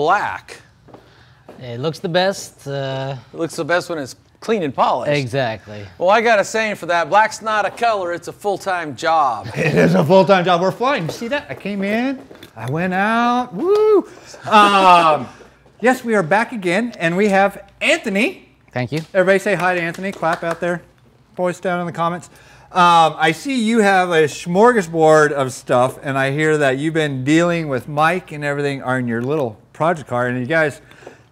black. It looks the best. It looks the best when it's clean and polished. Exactly. Well, I got a saying for that. Black's not a color, it's a full-time job. It is a full-time job. We're flying. You see that? I came in, I went out, woo! Yes, we are back again, and we have Anthony. Thank you. Everybody say hi to Anthony. Clap out there. Voice down in the comments. I see you have a smorgasbord of stuff, and I hear that you've been dealing with Mike and everything on your little project car, and you guys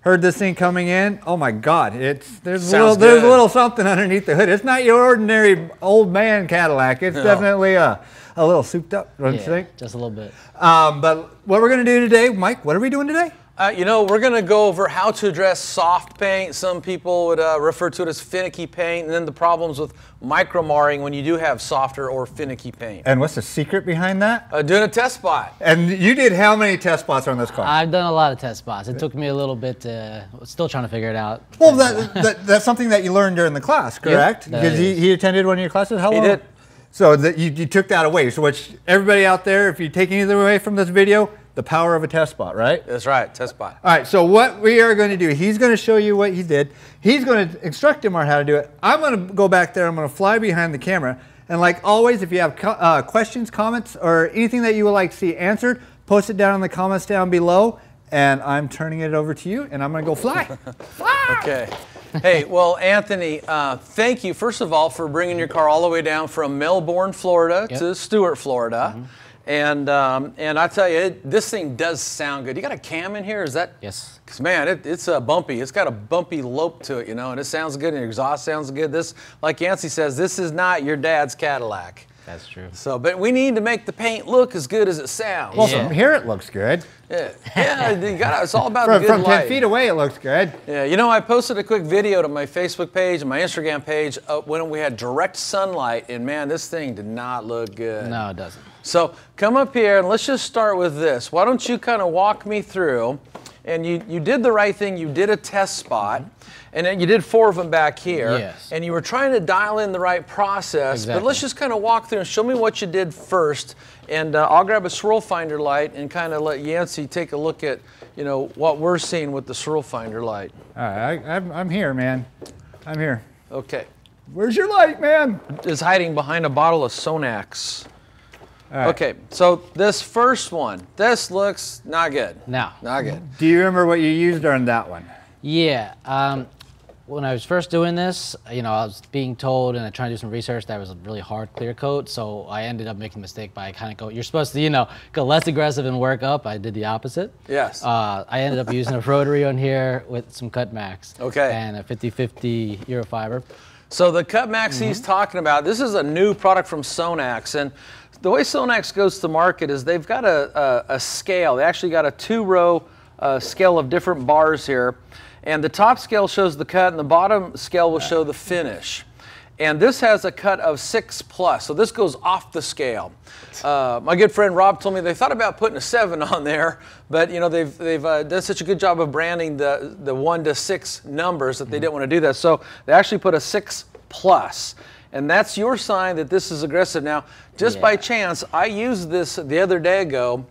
heard this thing coming in. Oh my God, there's a little something underneath the hood. It's not your ordinary old man Cadillac. It's definitely a little souped up, don't you think? Just a little bit. But what we're going to do today, Mike, what are we doing today? You know, we're going to go over how to address soft paint. Some people would refer to it as finicky paint, and then the problems with micro-marring when you do have softer or finicky paint. And what's the secret behind that? Doing a test spot. And you did how many test spots on this car? I've done a lot of test spots. It took me a little bit to, still trying to figure it out. Well, that's something that you learned during the class, correct? Yep, because he attended one of your classes? How long? He did. So you took that away. So which everybody out there, if you take anything away from this video, the power of a test spot, right? That's right, test spot. All right, so what we are going to do, he's going to show you what he did. He's going to instruct him on how to do it. I'm going to go back there. I'm going to fly behind the camera. And like always, if you have questions, comments, or anything that you would like to see answered, post it down in the comments down below. And I'm turning it over to you, and I'm going to go fly. Fly! Okay. Hey, well, Anthony, thank you, first of all, for bringing your car all the way down from Melbourne, Florida to Stuart, Florida. Mm-hmm. And I tell you, this thing does sound good. You got a cam in here, is that? Yes. Because man, it's bumpy. It's got a bumpy lope to it, you know, and it sounds good, and your exhaust sounds good. This, like Yancy says, this is not your dad's Cadillac. That's true. So, but we need to make the paint look as good as it sounds. Well, from here it looks good. Yeah, you gotta, it's all about the good light. From 10 feet away it looks good. Yeah, you know, I posted a quick video to my Facebook page and my Instagram page when we had direct sunlight, and man, this thing did not look good. No, it doesn't. So come up here and let's just start with this. Why don't you kind of walk me through, and you did the right thing, you did a test spot, and then you did 4 of them back here, and you were trying to dial in the right process, but let's just kind of walk through and show me what you did first, and I'll grab a swirl finder light and kind of let Yancy take a look at, you know, what we're seeing with the swirl finder light. All right, I'm here, man. I'm here. Okay. Where's your light, man? It's hiding behind a bottle of Sonax. Right. Okay, so this first one, this looks not good. No. Not good. Do you remember what you used on that one? Yeah. When I was first doing this, you know, I was being told, and I tried to do some research, that it was a really hard clear coat, so I ended up making a mistake by kind of go, you're supposed to, you know, go less aggressive and work up. I did the opposite. Yes. I ended up using a rotary on here with some Cut Max. Okay. And a 50/50 Eurofiber. So the Cut Max he's talking about, this is a new product from Sonax, and the way Sonax goes to market is they've got a scale. They actually got a 2-row scale of different bars here. And the top scale shows the cut, and the bottom scale will show the finish. And this has a cut of 6+, so this goes off the scale. My good friend Rob told me they thought about putting a 7 on there, but you know they've done such a good job of branding the 1 to 6 numbers that they didn't want to do that. So they actually put a 6+. And that's your sign that this is aggressive. Now, just by chance, I used this the other day ago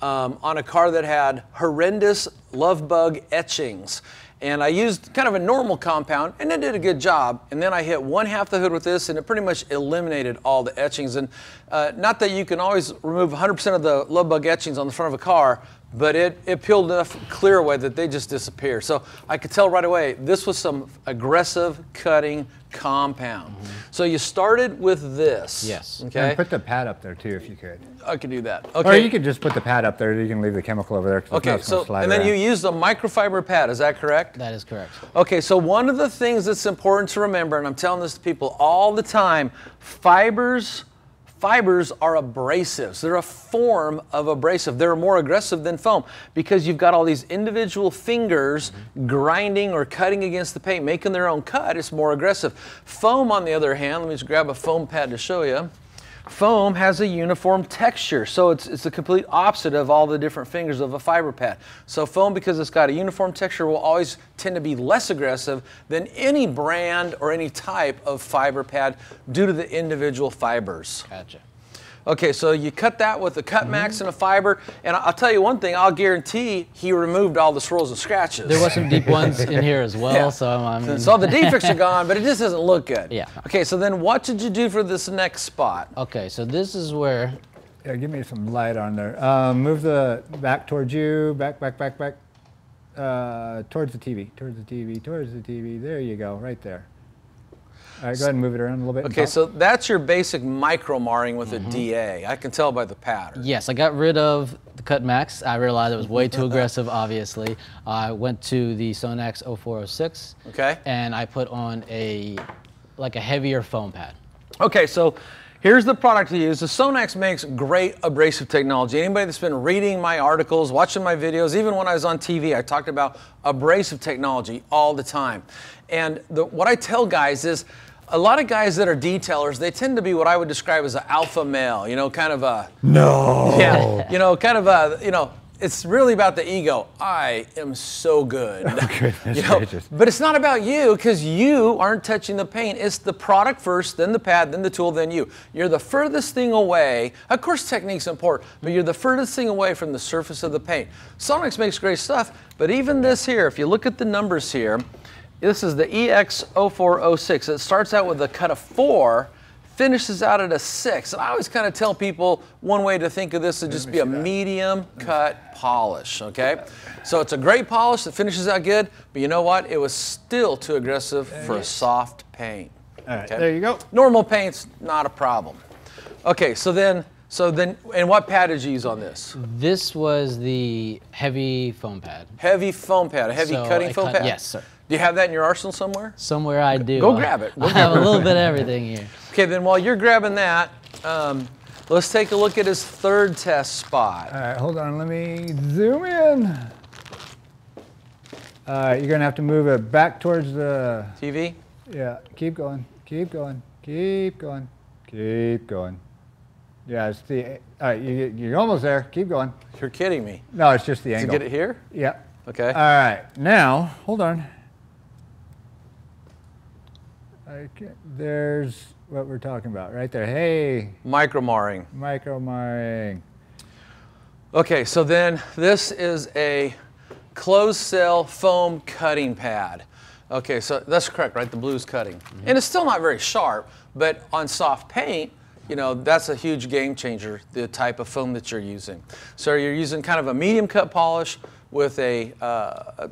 on a car that had horrendous love bug etchings. And I used kind of a normal compound, and it did a good job. And then I hit 1/2 the hood with this, and it pretty much eliminated all the etchings. And not that you can always remove 100% of the love bug etchings on the front of a car, but it peeled enough clear away that they just disappear. So I could tell right away, this was some aggressive cutting compound. So you started with this. Yes. Okay. And put the pad up there too, if you could. I could do that. Okay. Or you could just put the pad up there. You can leave the chemical over there. Okay. So and then you used a microfiber pad. Is that correct? That is correct. Okay. So one of the things that's important to remember, and I'm telling this to people all the time, Fibers are abrasives. They're a form of abrasive. They're more aggressive than foam because you've got all these individual fingers grinding or cutting against the paint, making their own cut. It's more aggressive. Foam, on the other hand, let me just grab a foam pad to show you. Foam has a uniform texture, so it's the complete opposite of all the different fingers of a fiber pad. So foam, because it's got a uniform texture, will always tend to be less aggressive than any brand or any type of fiber pad due to the individual fibers. Gotcha. Okay, so you cut that with a Cut Max and a fiber, and I'll tell you one thing, I'll guarantee he removed all the swirls and scratches. There were some deep ones in here as well, so so all the defects are gone, but it just doesn't look good. Yeah. Okay, so then what did you do for this next spot? Okay, so this is where... Yeah, give me some light on there. Move the back towards you, back. Towards the TV. There you go, right there. All right, go ahead and move it around a little bit. Okay, so that's your basic micro marring with a DA. I can tell by the pattern. Yes, I got rid of the Cut Max. I realized it was way too aggressive, obviously. I went to the Sonax 0406. Okay. And I put on a, like a heavier foam pad. Okay, so here's the product to use. The Sonax makes great abrasive technology. Anybody that's been reading my articles, watching my videos, even when I was on TV, I talked about abrasive technology all the time. And what I tell guys is, a lot of guys that are detailers, they tend to be what I would describe as an alpha male, you know, kind of a... No! Yeah, you know, kind of a, you know, it's really about the ego. I am so good. Okay, you know, but it's not about you, because you aren't touching the paint. It's the product first, then the pad, then the tool, then you. You're the furthest thing away. Of course, technique's important, but you're the furthest thing away from the surface of the paint. Sonax makes great stuff, but even this here, if you look at the numbers here, this is the EX 04-06. It starts out with a cut of 4, finishes out at a 6. And I always kind of tell people one way to think of this would just be a medium cut polish, okay? So it's a great polish that finishes out good, but you know what? It was still too aggressive for a soft paint. All right, there you go. Normal paint's not a problem. Okay, so then, and what pad did you use on this? This was the heavy foam pad. Heavy foam pad, a heavy cutting foam pad? Yes, sir. Do you have that in your arsenal somewhere? Somewhere I do. Go grab it. I have a little bit of everything here. Okay, then while you're grabbing that, let's take a look at his third test spot. All right, hold on. Let me zoom in. You're going to have to move it back towards the... TV? Yeah, keep going, keep going, keep going, keep going. Yeah, it's the... All right, you're almost there. Keep going. You're kidding me. No, it's just the angle. Did you get it here? Yeah. Okay. All right, now, hold on. There's what we're talking about right there. Hey, micro-marring. Micro-marring. Okay, so then this is a closed cell foam cutting pad. Okay, so that's correct, right? The blue's cutting. And it's still not very sharp, but on soft paint, you know, that's a huge game changer, the type of foam that you're using. So you're using kind of a medium cut polish with a,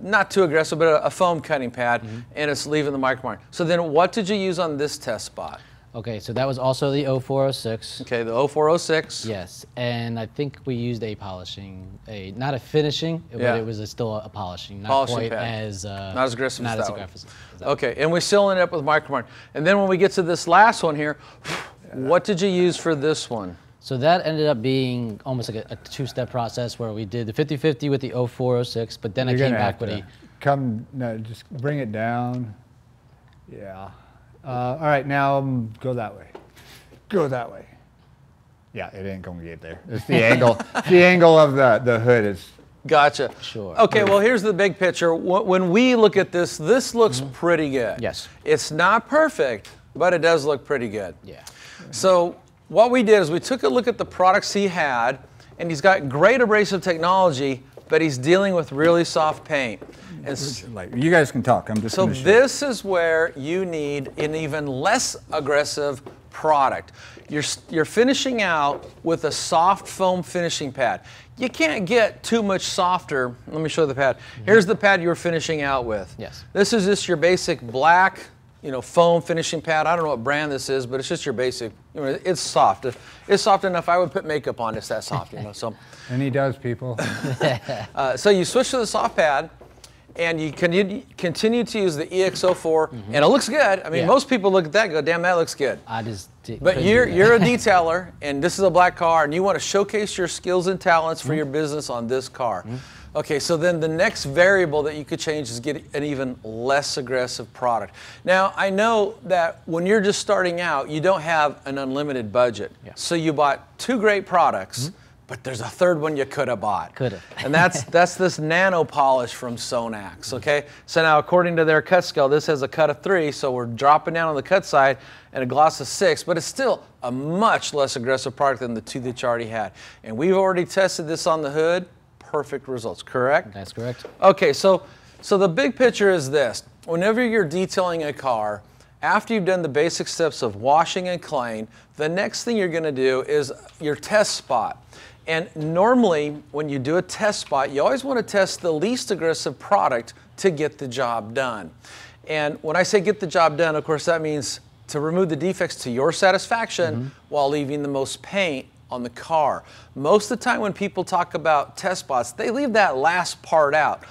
not too aggressive, but a foam cutting pad, and it's leaving the micro mark. So then what did you use on this test spot? Okay, so that was also the 0406. Okay, the 0406. Yes, and I think we used a polishing, not a finishing, but it was still a polishing. Not polishing quite pad. Not as aggressive as that one. Okay, and we still ended up with micro mark. And then when we get to this last one here, what did you use for this one? So that ended up being almost like a two-step process where we did the 50-50 with the 0406, but then I came back with a... No, just bring it down. Yeah. All right, now go that way. Go that way. Yeah, it ain't going to get there. It's the angle. The angle of the hood is... Gotcha. Sure. Okay, well, here's the big picture. When we look at this, this looks pretty good. Yes. It's not perfect, but it does look pretty good. Yeah. So... what we did is we took a look at the products he had, and he's got great abrasive technology, but he's dealing with really soft paint. You guys can talk. I'm just gonna show. This is where you need an even less aggressive product. You're finishing out with a soft foam finishing pad. You can't get too much softer. Let me show the pad. Here's the pad you were finishing out with. Yes. This is just your basic black, you know, foam finishing pad. I don't know what brand this is, but it's just your basic, you know, it's soft. It's soft enough I would put makeup on, it's that soft, you know, so. And he does, people. So you switch to the soft pad, and you continue to use the EX-04, and it looks good. I mean, most people look at that and go, damn, that looks good. I just did. But you're a detailer, and this is a black car, and you want to showcase your skills and talents for your business on this car. Okay, so then the next variable that you could change is get an even less aggressive product. Now, I know that when you're just starting out, you don't have an unlimited budget. Yeah. So you bought two great products, but there's a third one you could have bought. Could have. And that's this nano polish from Sonax, okay? So now according to their cut scale, this has a cut of 3, so we're dropping down on the cut side and a gloss of 6, but it's still a much less aggressive product than the 2 that you already had. And we've already tested this on the hood, perfect results, correct? That's correct. Okay, so the big picture is this. Whenever you're detailing a car, after you've done the basic steps of washing and claying, the next thing you're going to do is your test spot. And normally, when you do a test spot, you always want to test the least aggressive product to get the job done. And when I say get the job done, of course, that means to remove the defects to your satisfaction while leaving the most paint on the car. Most of the time when people talk about test spots, they leave that last part out.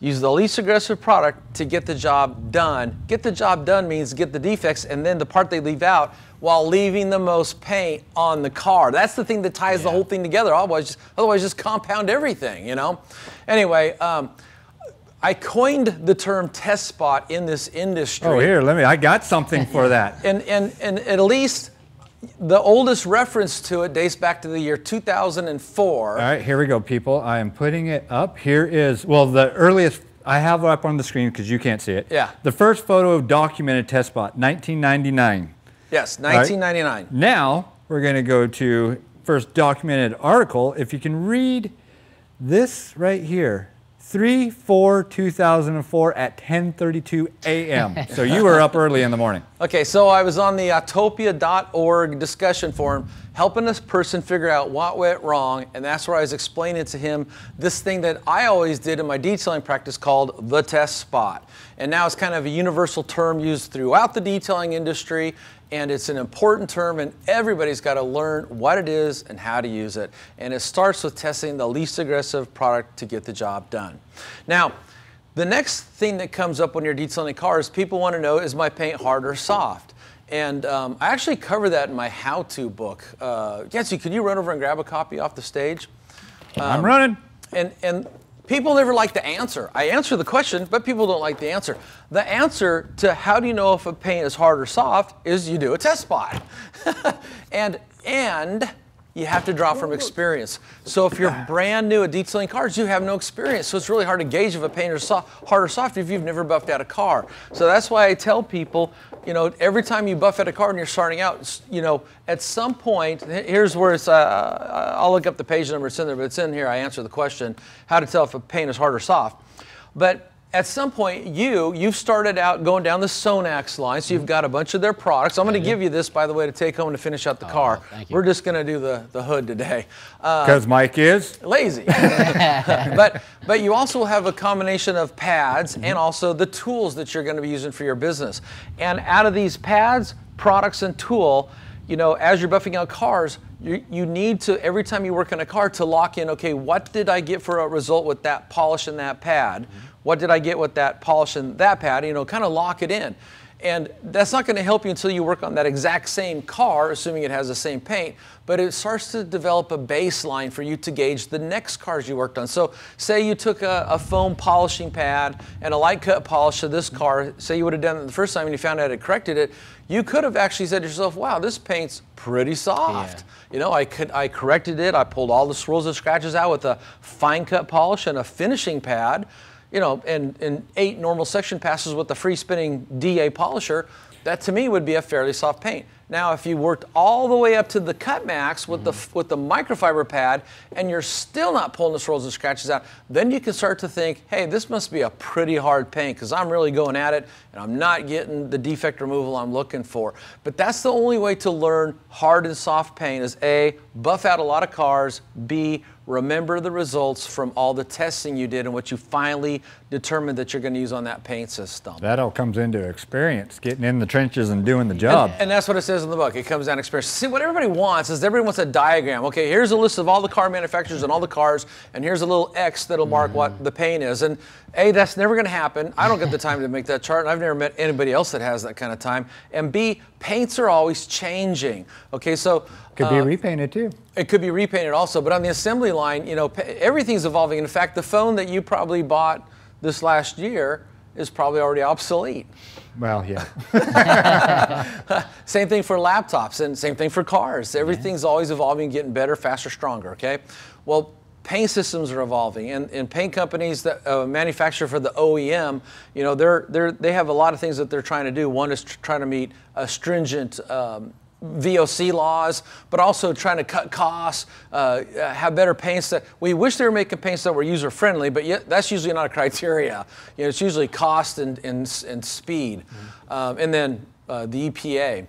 Use the least aggressive product to get the job done. Get the job done means get the defects and then the part they leave out while leaving the most paint on the car. That's the thing that ties the whole thing together. Otherwise just compound everything, you know? Anyway, I coined the term test spot in this industry. Oh, here, I got something for that. And at least the oldest reference to it dates back to the year 2004. All right, here we go, people. I am putting it up. Here is, well, the earliest, I have it up on the screen because you can't see it. Yeah. The first photo of documented test spot, 1999. Yes, 1999. Right. Now, we're going to go to first documented article. If you can read this right here. 3/4/2004 at 10:32 a.m. So you were up early in the morning. Okay, so I was on the Autopia.org discussion forum helping this person figure out what went wrong, and that's where I was explaining to him this thing that I always did in my detailing practice called the test spot. And now it's kind of a universal term used throughout the detailing industry, and it's an important term, and everybody's got to learn what it is and how to use it. And it starts with testing the least aggressive product to get the job done. Now, the next thing that comes up when you're detailing cars, people want to know, is my paint hard or soft? And I actually cover that in my how-to book. Yancy, could you run over and grab a copy off the stage? I'm running. And people never like the answer. I answer the question, but people don't like the answer. The answer to how do you know if a paint is hard or soft is you do a test spot. and you have to draw from experience. So if you're brand new at detailing cars, you have no experience. So it's really hard to gauge if a paint is hard or soft if you've never buffed out a car. So that's why I tell people, you know, every time you buff out a car and you're starting out, you know, at some point, here's where it's, I'll look up the page number, it's in there, but it's in here, I answer the question, how to tell if a paint is hard or soft. But at some point, you've started out going down the Sonax line, so you've got a bunch of their products. I'm going to give you this, by the way, to take home to finish out the car. Thank you. We're just going to do the hood today. Because Mike is? Lazy. but you also have a combination of pads and also the tools that you're going to be using for your business. And out of these pads, products, and tool, you know, as you're buffing out cars, you need to, every time you work on a car, to lock in, okay, what did I get for a result with that polish and that pad? What did I get with that polish and that pad? You know, kind of lock it in. And that's not going to help you until you work on that exact same car, assuming it has the same paint, but it starts to develop a baseline for you to gauge the next cars you worked on. So say you took a foam polishing pad and a light cut polish to this car, say you would have done it the first time and you found out it corrected it, you could have actually said to yourself, wow, this paint's pretty soft. Yeah. You know, I corrected it, I pulled all the swirls and scratches out with a fine cut polish and a finishing pad. You know, and 8 normal section passes with the free spinning DA polisher, that to me would be a fairly soft paint. Now, if you worked all the way up to the Cut Max with the microfiber pad and you're still not pulling the swirls and scratches out, then you can start to think, hey, this must be a pretty hard paint because I'm really going at it and I'm not getting the defect removal I'm looking for. But that's the only way to learn hard and soft paint is A, buff out a lot of cars, B, remember the results from all the testing you did and what you finally determined that you're going to use on that paint system. That all comes into experience, getting in the trenches and doing the job. And that's what it says in the book. It comes down to experience. See, what everybody wants is everybody wants a diagram. Okay, here's a list of all the car manufacturers and all the cars, and here's a little X that'll mark what the paint is. And A, that's never going to happen. I don't get the time to make that chart, and I've never met anybody else that has that kind of time. And B, paints are always changing. Okay, so could be repainted too. It could be repainted also, but on the assembly line, you know, everything's evolving. In fact, the phone that you probably bought this last year is probably already obsolete. Well, yeah. Same thing for laptops and same thing for cars. Everything's always evolving, getting better, faster, stronger, okay? Well, paint systems are evolving, and paint companies that manufacture for the OEM, you know, they have a lot of things that they're trying to do. One is trying to meet stringent VOC laws, but also trying to cut costs, have better paints that we wish they were making paints that were user friendly, but yet that's usually not a criteria. You know, it's usually cost and speed, and then the EPA.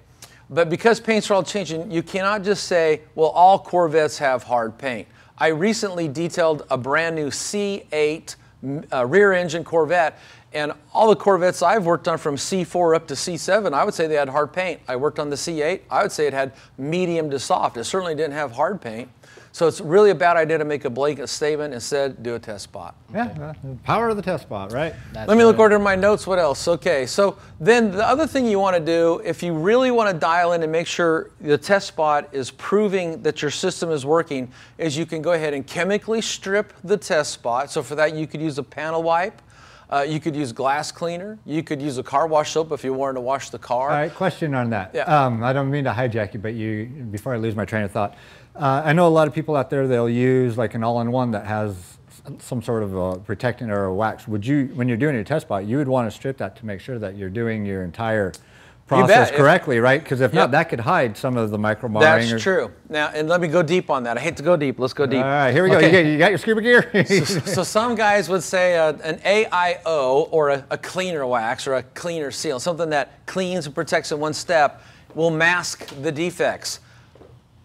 But because paints are all changing, you cannot just say, well, all Corvettes have hard paint. I recently detailed a brand new C8 rear engine Corvette, and all the Corvettes I've worked on from C4 up to C7, I would say they had hard paint. I worked on the C8, I would say it had medium to soft. It certainly didn't have hard paint. So it's really a bad idea to make a blanket statement. Instead, do a test spot. Okay. Yeah, power of the test spot, right? That's Let me look over my notes, what else? Okay, so then the other thing you want to do, if you really want to dial in and make sure the test spot is proving that your system is working, is you can go ahead and chemically strip the test spot. So for that, you could use a panel wipe. You could use glass cleaner. You could use a car wash soap if you wanted to wash the car. All right, question on that. Yeah. I don't mean to hijack you, but you, before I lose my train of thought, I know a lot of people out there, they'll use like an all-in-one that has some sort of a protectant or a wax. Would you, when you're doing your test spot, you would want to strip that to make sure that you're doing your entire process correctly, right? Because if not, that could hide some of the micro marring. That's true. Now, and let me go deep on that. I hate to go deep. Let's go deep. All right, here we go. You got your scuba gear? So some guys would say an AIO or a cleaner wax or a cleaner seal, something that cleans and protects in one step, will mask the defects.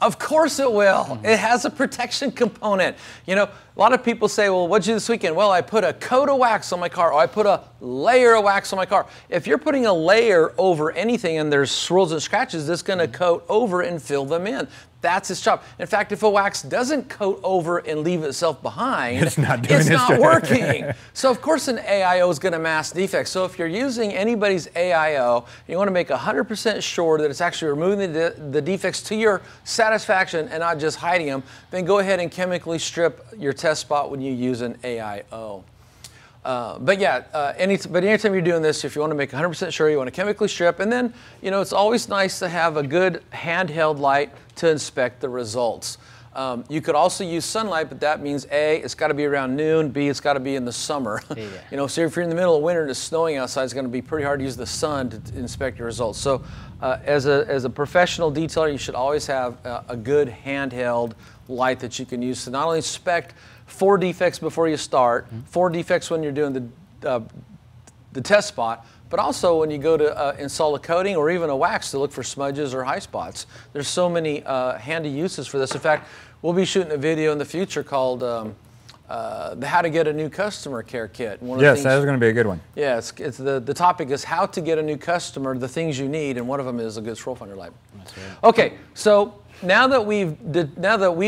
Of course it will. It has a protection component. You know, a lot of people say, well, what'd you do this weekend? Well, I put a coat of wax on my car, or I put a layer of wax on my car. If you're putting a layer over anything and there's swirls and scratches, it's gonna coat over and fill them in. That's its job. In fact, if a wax doesn't coat over and leave itself behind, it's not working. So of course an AIO is gonna mask defects. So if you're using anybody's AIO, you wanna make 100% sure that it's actually removing the defects to your satisfaction and not just hiding them, then go ahead and chemically strip your test spot when you use an AIO. But yeah, anytime you're doing this, if you want to make 100% sure, you want to chemically strip, and then, you know, it's always nice to have a good handheld light to inspect the results. You could also use sunlight, but that means A, it's got to be around noon, B, it's got to be in the summer. Yeah. You know, so if you're in the middle of winter and it's snowing outside, it's going to be pretty hard to use the sun to inspect your results. So as a professional detailer, you should always have a good handheld light that you can use to not only inspect four defects before you start, four defects when you're doing the test spot, but also when you go to install a coating or even a wax to look for smudges or high spots. There's so many handy uses for this. In fact, we'll be shooting a video in the future called the How to Get a New Customer Care Kit. One of the things, that is going to be a good one. Yeah, it's the topic is how to get a new customer, the things you need, and one of them is a good scroll finder light. That's right. Okay, so now that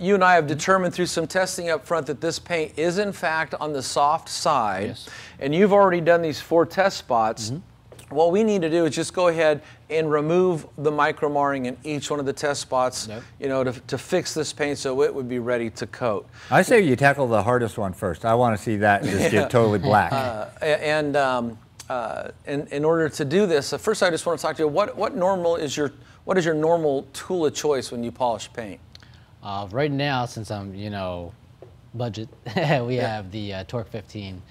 you and I have determined through some testing up front that this paint is in fact on the soft side, and you've already done these four test spots, what we need to do is just go ahead and remove the micro marring in each one of the test spots, you know, to fix this paint so it would be ready to coat. I say you tackle the hardest one first. I want to see that just get totally black. In order to do this, first I just want to talk to you, what is your normal tool of choice when you polish paint? Right now, since I'm, you know, budget, we have the Torq 15.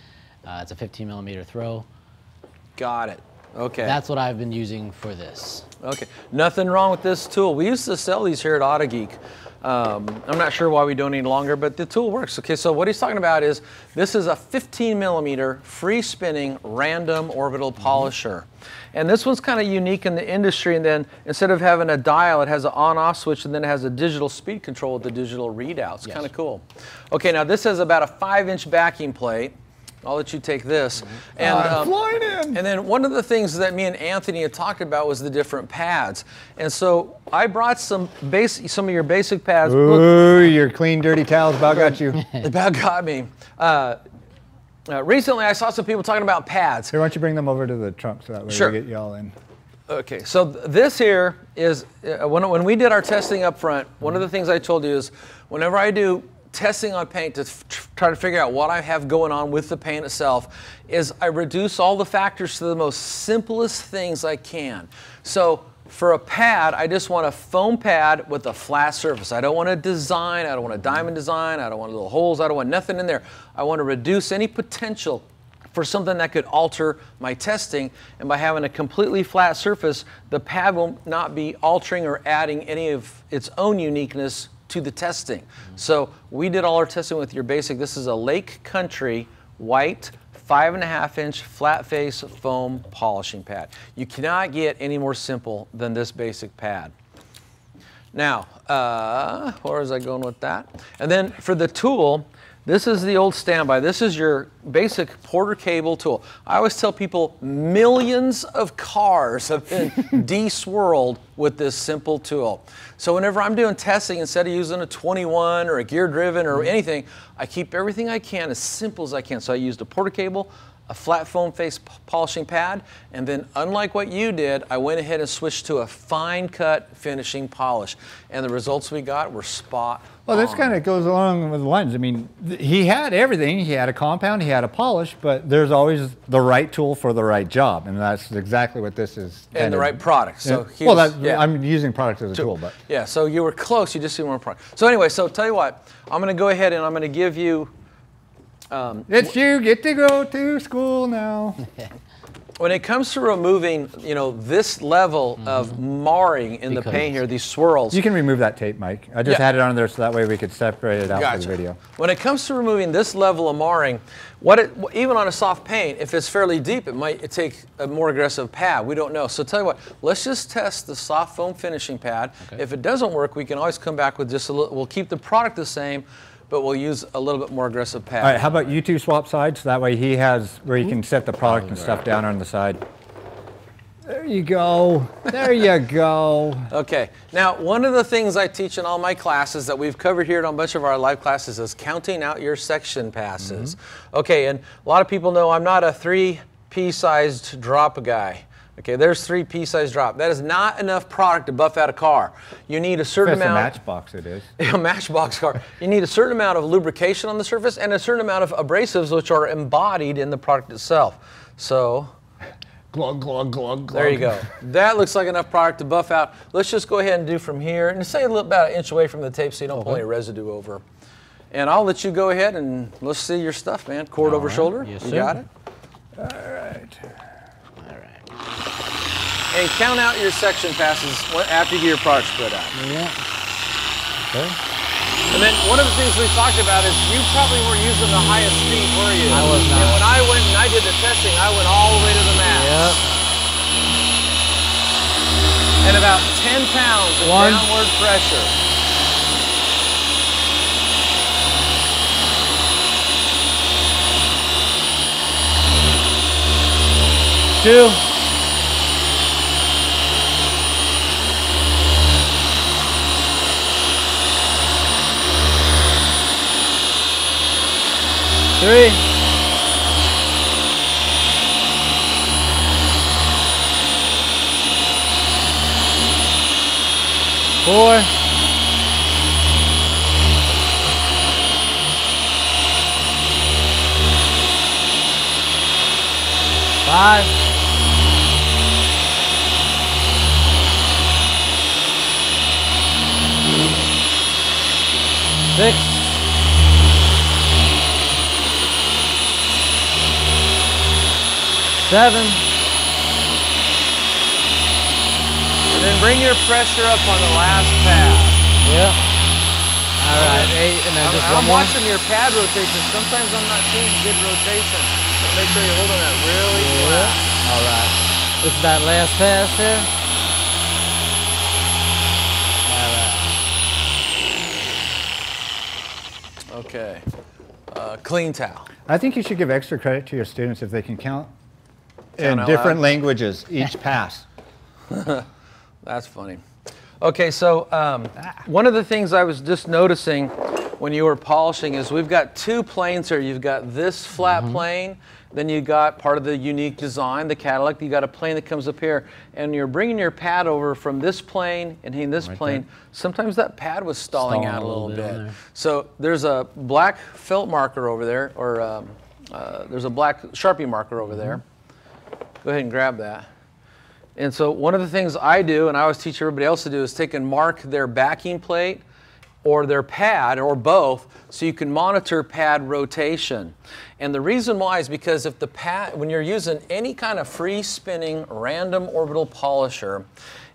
It's a 15 millimeter throw. Got it. Okay. That's what I've been using for this. Okay. Nothing wrong with this tool. We used to sell these here at AutoGeek. I'm not sure why we don't need longer, but the tool works. Okay, so what he's talking about is this is a 15 millimeter free spinning random orbital polisher. And this one's kind of unique in the industry, and then instead of having a dial, it has an on-off switch, and then it has a digital speed control with the digital readouts. Kind of cool. Okay, now this has about a 5-inch backing plate. I'll let you take this. And then one of the things that me and Anthony had talked about was the different pads. And so I brought some of your basic pads. Ooh, your clean, dirty towels about got you. About got me. Recently, I saw some people talking about pads. Here, why don't you bring them over to the trunk so that way we get you all in. Okay, so this here is, when we did our testing up front, one of the things I told you is whenever I do testing on paint to try to figure out what I have going on with the paint itself is I reduce all the factors to the most simplest things I can. So for a pad, I just want a foam pad with a flat surface. I don't want a design, I don't want a diamond design, I don't want little holes, I don't want nothing in there. I want to reduce any potential for something that could alter my testing, and by having a completely flat surface, the pad will not be altering or adding any of its own uniqueness to the testing. So we did all our testing with your basic. This is a Lake Country white 5.5-inch flat face foam polishing pad. You cannot get any more simple than this basic pad. Now, where was I going with that? And then for the tool, this is the old standby. This is your basic Porter Cable tool. I always tell people millions of cars have been de-swirled with this simple tool. So whenever I'm doing testing, instead of using a 21 or a gear driven or anything, I keep everything I can as simple as I can. So I used a Porter Cable, a flat foam face polishing pad, and then unlike what you did, I went ahead and switched to a fine cut finishing polish. And the results we got were spot on. Well, this kind of goes along with the lines. I mean, he had everything. He had a compound, he had a polish, but there's always the right tool for the right job. And that's exactly what this is. And the right product. So he was, well, yeah. I'm using product as a tool, but. Yeah, so you were close, you just need more product. So anyway, so tell you what, I'm gonna go ahead and I'm gonna give you you get to go to school now. When it comes to removing, you know, this level of marring in the paint here, these swirls. You can remove that tape, Mike. I just had it on there so that way we could separate it out for the video. When it comes to removing this level of marring, even on a soft paint, if it's fairly deep, it might take a more aggressive pad. We don't know. So tell you what, let's just test the soft foam finishing pad. Okay. If it doesn't work, we can always come back with just a little, we'll keep the product the same, but we'll use a little bit more aggressive pad. All right, how about you two swap sides? That way he has where he can set the product and stuff down on the side. There you go, there you go. Okay, now one of the things I teach in all my classes that we've covered here in a bunch of our live classes is counting out your section passes. Okay, and a lot of people know I'm not a 3P-sized drop guy. Okay, there's 3P-size drop. That is not enough product to buff out a car. You need a certain amount. That's a matchbox, it is. A matchbox car. You need a certain amount of lubrication on the surface and a certain amount of abrasives which are embodied in the product itself. So, glug, glug, glug, glug. There you go. That looks like enough product to buff out. Let's just go ahead and do from here. And say about an inch away from the tape so you don't pull any residue over. And I'll let you go ahead and let's see your stuff, man. Cord over shoulder. Yes, sir. You got it? All right. And count out your section passes after you get your product spread out. Yeah. Okay. And then one of the things we talked about is you probably were using the highest speed, were you? I was not. And when I went and I did the testing, I went all the way to the max. Yep. And about 10 pounds of downward pressure. Two. Three. Four. Five. Six. Seven. And then bring your pressure up on the last pad. Yep. All right, eight, and then I'm watching your pad rotation. Sometimes I'm not seeing good rotation. So make sure you're holding that really flat. All right. This is that last pass here. All right. Okay. Clean towel. I think you should give extra credit to your students if they can count in different languages, each pass. That's funny. Okay, so one of the things I was just noticing when you were polishing is we've got two planes here. You've got this flat plane, then you got part of the unique design, the Cadillac. You got a plane that comes up here, and you're bringing your pad over from this plane and hitting this plane. Sometimes that pad was stalling out a little bit. So there's a black felt marker over there, or there's a black Sharpie marker over there. Go ahead and grab that. And so one of the things I do, and I always teach everybody else to do, is take and mark their backing plate or their pad or both, so you can monitor pad rotation. And the reason why is because if the pad, when you're using any kind of free spinning random orbital polisher,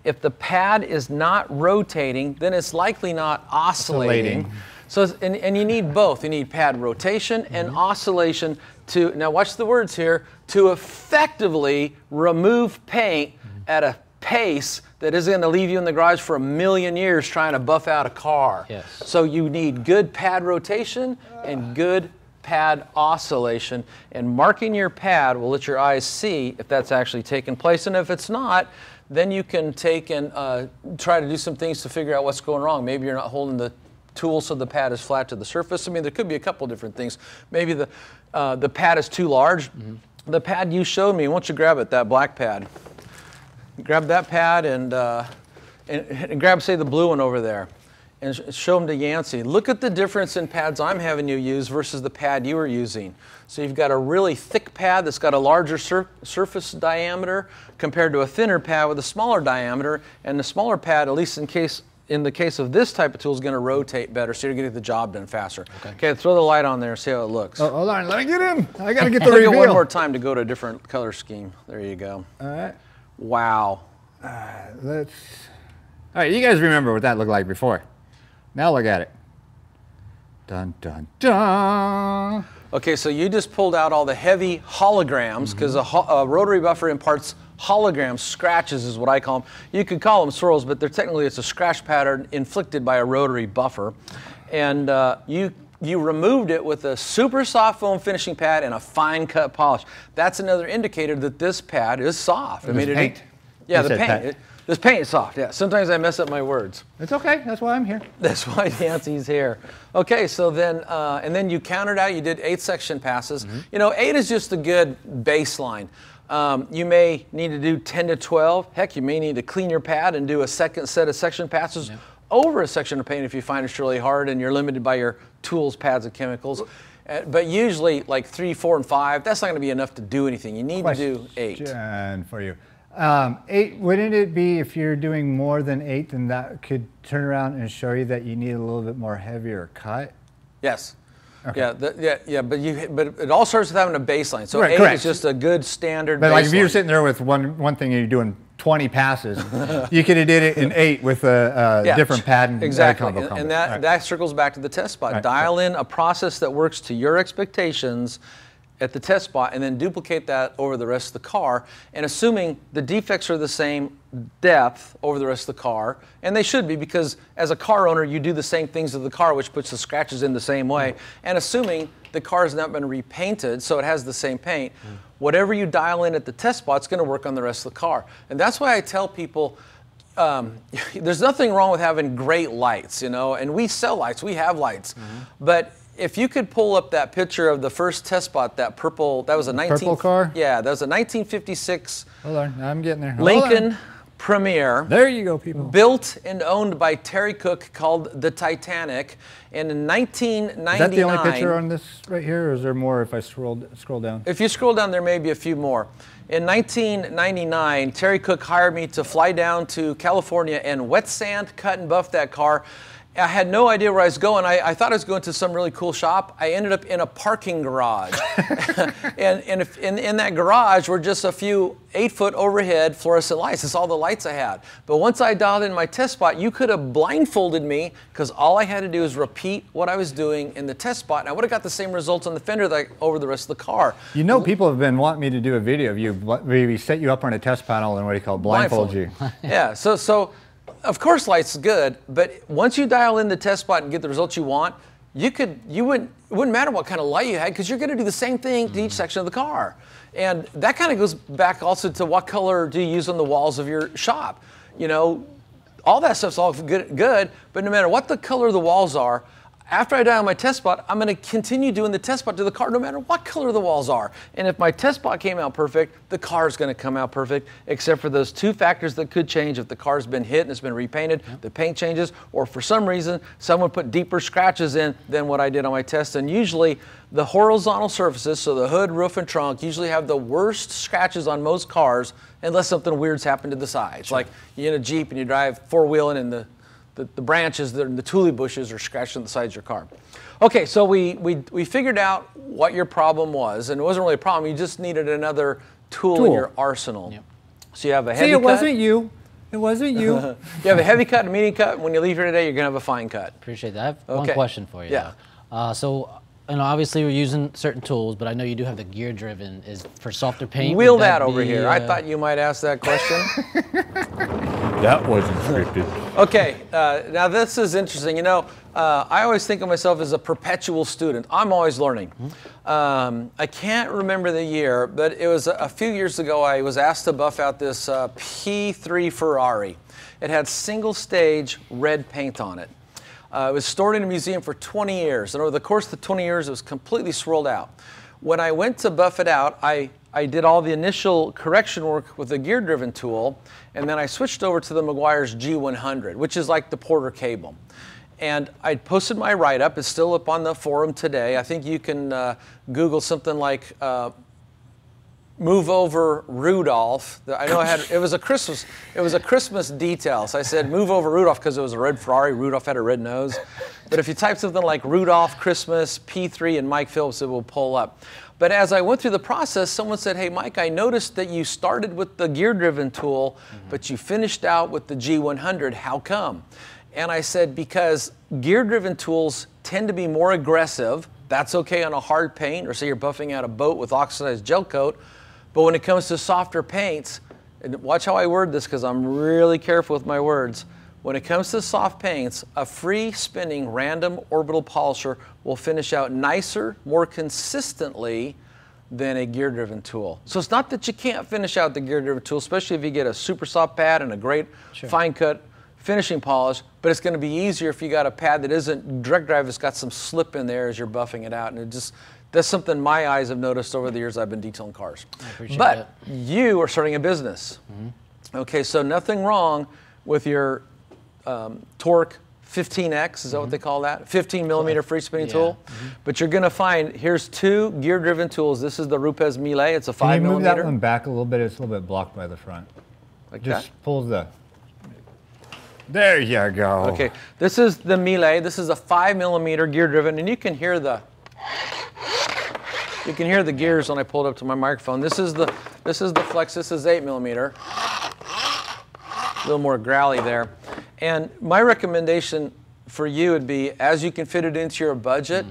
if the pad is not rotating, then it's likely not oscillating. So, and you need both. You need pad rotation and oscillation to, now watch the words here, to effectively remove paint at a pace that is going to leave you in the garage for a million years trying to buff out a car. So you need good pad rotation and good pad oscillation, and marking your pad will let your eyes see if that's actually taking place, and if it's not, then you can take and try to do some things to figure out what's going wrong. Maybe you're not holding the tool so the pad is flat to the surface. I mean, there could be a couple different things. Maybe the pad is too large. The pad you showed me, why don't you grab it, that black pad. Grab that pad and grab, say, the blue one over there and show them to Yancy. Look at the difference in pads I'm having you use versus the pad you were using. So you've got a really thick pad that's got a larger surface diameter compared to a thinner pad with a smaller diameter, and the smaller pad, at least in the case of this type of tool, is going to rotate better, so you're going to get the job done faster. Okay, throw the light on there and see how it looks. Oh, hold on, let me get in. I got to get the reveal. One more time to go to a different color scheme. There you go. All right. Wow. All right, you guys remember what that looked like before. Now look at it. Dun, dun, dun. Okay, so you just pulled out all the heavy holograms, because a rotary buffer imparts holograms, scratches is what I call them. You could call them swirls, but they're technically, it's a scratch pattern inflicted by a rotary buffer. And you removed it with a super soft foam finishing pad and a fine cut polish. That's another indicator that this pad is soft. I mean, it paint. Yeah, the paint. This paint is soft. Yeah. Sometimes I mess up my words. It's okay. That's why I'm here. That's why Yancy's here. Okay. So then, and then you counted out. You did 8 section passes. You know, 8 is just a good baseline. You may need to do 10 to 12. Heck, you may need to clean your pad and do a second set of section passes. Over a section of paint if you find it's really hard and you're limited by your tools, pads, and chemicals. But usually like 3, 4, and 5, that's not going to be enough to do anything. You need to do 8. For you. 8, wouldn't it be if you're doing more than 8, then that could turn around and show you that you need a little bit more heavier cut? Yes. Okay. Yeah, but it all starts with having a baseline. So 8 is just a good standard baseline. But like if you're sitting there with one thing and you're doing 20 passes, you could have did it in 8 with a different pad and combo. And that circles back to the test spot. Dial in a process that works to your expectations at the test spot, and then duplicate that over the rest of the car, and assuming the defects are the same depth over the rest of the car, and they should be, because as a car owner you do the same things to the car, which puts the scratches in the same way, and assuming the car's not been repainted so it has the same paint, whatever you dial in at the test spot's going to work on the rest of the car. And that's why I tell people, there's nothing wrong with having great lights, you know, and we sell lights, we have lights, but if you could pull up that picture of the first test spot, that purple, that was a purple car? Yeah, that was a 1956 Lincoln Premier. There you go, people. Built and owned by Terry Cook, called the Titanic. And in 1999. Is that the only picture on this right here, or is there more if I scroll down? If you scroll down, there may be a few more. In 1999, Terry Cook hired me to fly down to California and wet sand, cut and buff that car. I had no idea where I was going. I thought I was going to some really cool shop. I ended up in a parking garage. and in that garage were just a few 8-foot overhead fluorescent lights. That's all the lights I had. But once I dialed in my test spot, you could have blindfolded me, because all I had to do is repeat what I was doing in the test spot, and I would have got the same results on the fender that over the rest of the car. You know, people have been wanting me to do a video of you. We set you up on a test panel and what do you call blindfold you. Yeah. So of course light's good, but once you dial in the test spot and get the results you want, it wouldn't matter what kind of light you had, because you're going to do the same thing to each section of the car. And that kind of goes back also to what color do you use on the walls of your shop. You know, all that stuff's all good, but no matter what the color of the walls are, after I dial my test spot, I'm going to continue doing the test spot to the car no matter what color the walls are. And if my test spot came out perfect, the car is going to come out perfect, except for those two factors that could change if the car's been hit and it's been repainted, the paint changes, or for some reason, someone put deeper scratches in than what I did on my test. And usually, the horizontal surfaces, so the hood, roof, and trunk, usually have the worst scratches on most cars, unless something weird's happened to the sides. Sure. Like you're in a Jeep and you drive four-wheeling and the branches, the tule bushes are scratched on the sides of your car. Okay, so we figured out what your problem was, and it wasn't really a problem. You just needed another tool in your arsenal. Yep. So you have a heavy cut. See, it wasn't you. It wasn't you. You have a heavy cut, a medium cut. When you leave here today, you're going to have a fine cut. Appreciate that. I have one question for you. Yeah. So, you know, obviously we're using certain tools, but I know you do have the gear driven. Is for softer paint? Wheel that over here. I thought you might ask that question. That wasn't scripted. Okay, now this is interesting. You know, I always think of myself as a perpetual student. I'm always learning. I can't remember the year, but it was a few years ago I was asked to buff out this P3 Ferrari. It had single stage red paint on it. It was stored in a museum for 20 years, and over the course of the 20 years it was completely swirled out. When I went to buff it out, I did all the initial correction work with the gear-driven tool, and then I switched over to the Meguiar's G100, which is like the Porter Cable. And I posted my write-up. It's still up on the forum today. I think you can Google something like "move over Rudolph." I know I had it was a Christmas detail. So I said "move over Rudolph" because it was a red Ferrari. Rudolph had a red nose. But if you type something like "Rudolph Christmas P3" and Mike Phillips, it will pull up. But as I went through the process, someone said, "Hey, Mike, I noticed that you started with the gear-driven tool, but you finished out with the G100. How come?" And I said, because gear-driven tools tend to be more aggressive. That's okay on a hard paint, or say you're buffing out a boat with oxidized gel coat. But when it comes to softer paints, and watch how I word this because I'm really careful with my words. When it comes to soft paints, a free spinning random orbital polisher will finish out nicer, more consistently than a gear-driven tool. So it's not that you can't finish out the gear-driven tool, especially if you get a super soft pad and a great fine cut finishing polish, but it's gonna be easier if you got a pad that isn't direct drive, it's got some slip in there as you're buffing it out, and it just, that's something my eyes have noticed over the years I've been detailing cars. I appreciate that. But you are starting a business. Okay, so nothing wrong with your Torq 15X, is that what they call that? 15 millimeter free spinning tool. But you're going to find, here's two gear driven tools. This is the Rupes Mille, it's a 5 millimeter. Can you move that one back a little bit? It's a little bit blocked by the front. Like just that? Pulls the, there you go. Okay, this is the Mille, this is a 5 millimeter gear driven, and you can hear the, you can hear the gears when I pulled up to my microphone. This is the Flex, this is 8 millimeter. A little more growly there. And my recommendation for you would be, as you can fit it into your budget,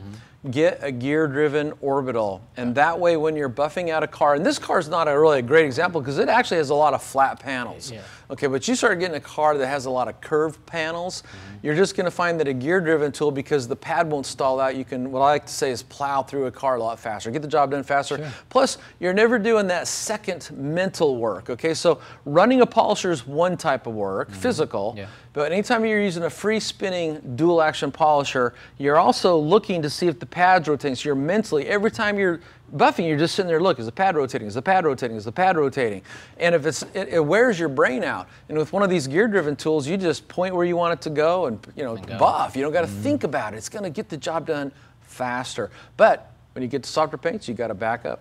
get a gear-driven orbital. And that way, when you're buffing out a car, and this car's not a really a great example because it actually has a lot of flat panels. Okay, but you start getting a car that has a lot of curved panels, you're just gonna find that a gear-driven tool, because the pad won't stall out, you can, what I like to say is plow through a car a lot faster, get the job done faster. Plus, you're never doing that second mental work, okay? So running a polisher is one type of work, physical, but anytime you're using a free-spinning dual-action polisher, you're also looking to see if the pads rotating. So you're mentally, every time you're buffing, you're just sitting there, look, is the pad rotating? Is the pad rotating? Is the pad rotating? And if it's, it wears your brain out. And with one of these gear-driven tools, you just point where you want it to go and, you know, buff. You don't got to think about it. It's going to get the job done faster. But when you get to softer paints, you got to back up.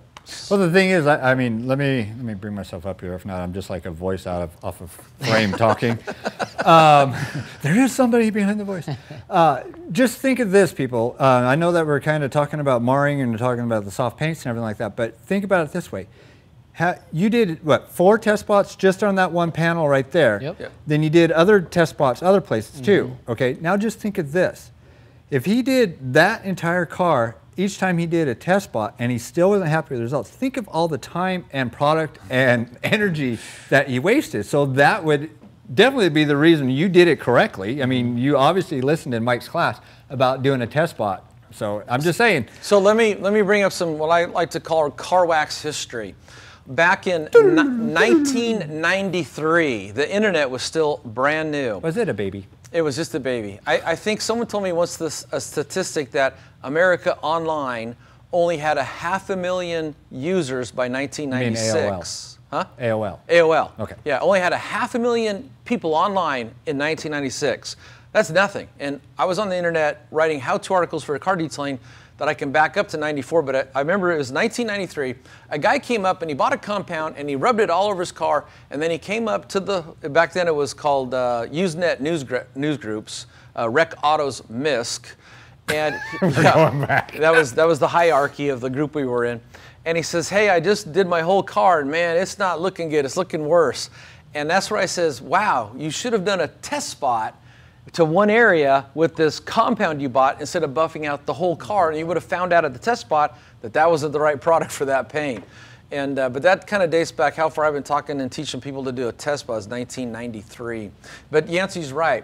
Well, the thing is, I mean, let me bring myself up here. If not, I'm just like a voice out of off of frame talking. There is somebody behind the voice. Just think of this, people. I know that we're kind of talking about marring and talking about the soft paints and everything like that, but think about it this way. You did, what, 4 test spots just on that one panel right there. Then you did other test spots other places too. Okay, now just think of this. If he did that entire car each time he did a test spot and he still wasn't happy with the results, think of all the time and product and energy that he wasted. So that would definitely be the reason you did it correctly. I mean, you obviously listened in Mike's class about doing a test spot. So I'm just saying. So let me bring up some, what I like to call car wax history. Back in 1993, the internet was still brand new. Was it a baby? It was just a baby. I think someone told me once a statistic that America Online only had 500,000 users by 1996. You mean AOL. Huh? AOL. Okay. Yeah, only had 500,000 people online in 1996. That's nothing. And I was on the internet writing how-to articles for car detailing that I can back up to 94, but I remember it was 1993. A guy came up and he bought a compound and he rubbed it all over his car, and then he came up to the, back then it was called Usenet Newsgroups, Rec Autos MISC, and yeah, that was the hierarchy of the group we were in. And he says, hey, I just did my whole car, and man, it's not looking good, it's looking worse. And that's where I says, wow, you should have done a test spot to one area with this compound you bought instead of buffing out the whole car, and you would have found out at the test spot that that wasn't the right product for that paint. And but that kind of dates back how far I've been talking and teaching people to do a test spot is 1993. But Yancy's right.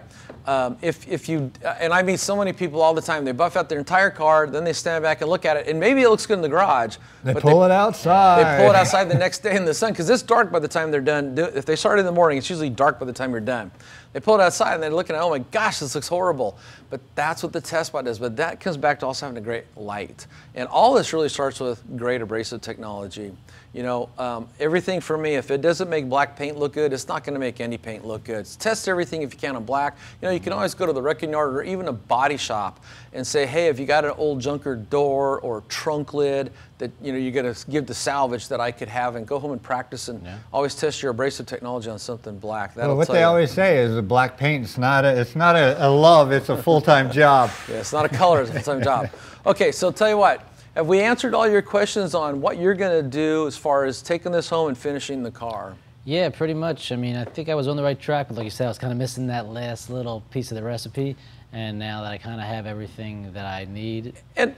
If you, and I meet so many people all the time, they buff out their entire car, then they stand back and look at it, and maybe it looks good in the garage. They pull it outside the next day in the sun, because it's dark by the time they're done. If they start in the morning, it's usually dark by the time you're done. They pull it outside and they're looking at, oh my gosh, this looks horrible. But that's what the test spot is. But that comes back to also having a great light. And all this really starts with great abrasive technology. You know, everything for me, if it doesn't make black paint look good, it's not going to make any paint look good. Test everything if you can on black. You know, you can always go to the wrecking yard or even a body shop and say, hey, if you got an old junker door or trunk lid that, you know, you're going to give to salvage that I could have, and go home and practice and always test your abrasive technology on something black. That'll well, what they you. Always say is the black paint is not a, it's not a love, it's a full-time job. Yeah, it's not a color, it's a full-time job. Okay, so tell you what. Have we answered all your questions on what you're going to do as far as taking this home and finishing the car? Yeah, pretty much. I mean, I think I was on the right track, but like you said, I was kind of missing that last little piece of the recipe. And now that I kind of have everything that I need. And,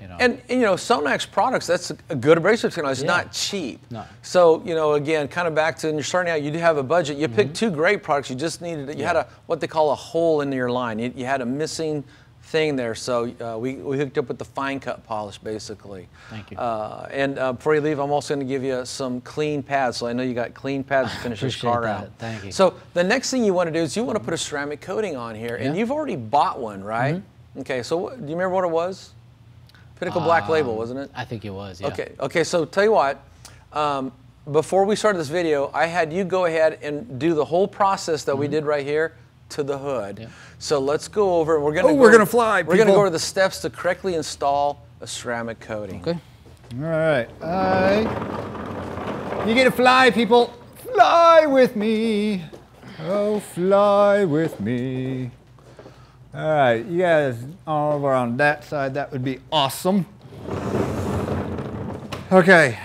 you know, Sonax products, that's a good abrasive technology. It's not cheap. No. So, you know, again, kind of back to, and you're starting out, you do have a budget. You picked two great products. You just needed, you had a, what they call a hole in your line. You had a missing thing there, so we hooked up with the fine cut polish, basically. Thank you. And before you leave, I'm also going to give you some clean pads, so I know you got clean pads to finish this car out. Thank you. So the next thing you want to do is you want to put a ceramic coating on here, and you've already bought one, right? Okay. So do you remember what it was? Pinnacle Black Label, wasn't it? I think it was. Yeah. Okay. Okay. So tell you what. Before we started this video, I had you go ahead and do the whole process that we did right here. To the hood. Yep. So let's go over. We're gonna. Oh, we're gonna fly. We're gonna go over the steps to correctly install a ceramic coating. Okay. All right. You get to fly, people. Fly with me. Oh, fly with me. All right. You guys all over on that side. That would be awesome. Okay.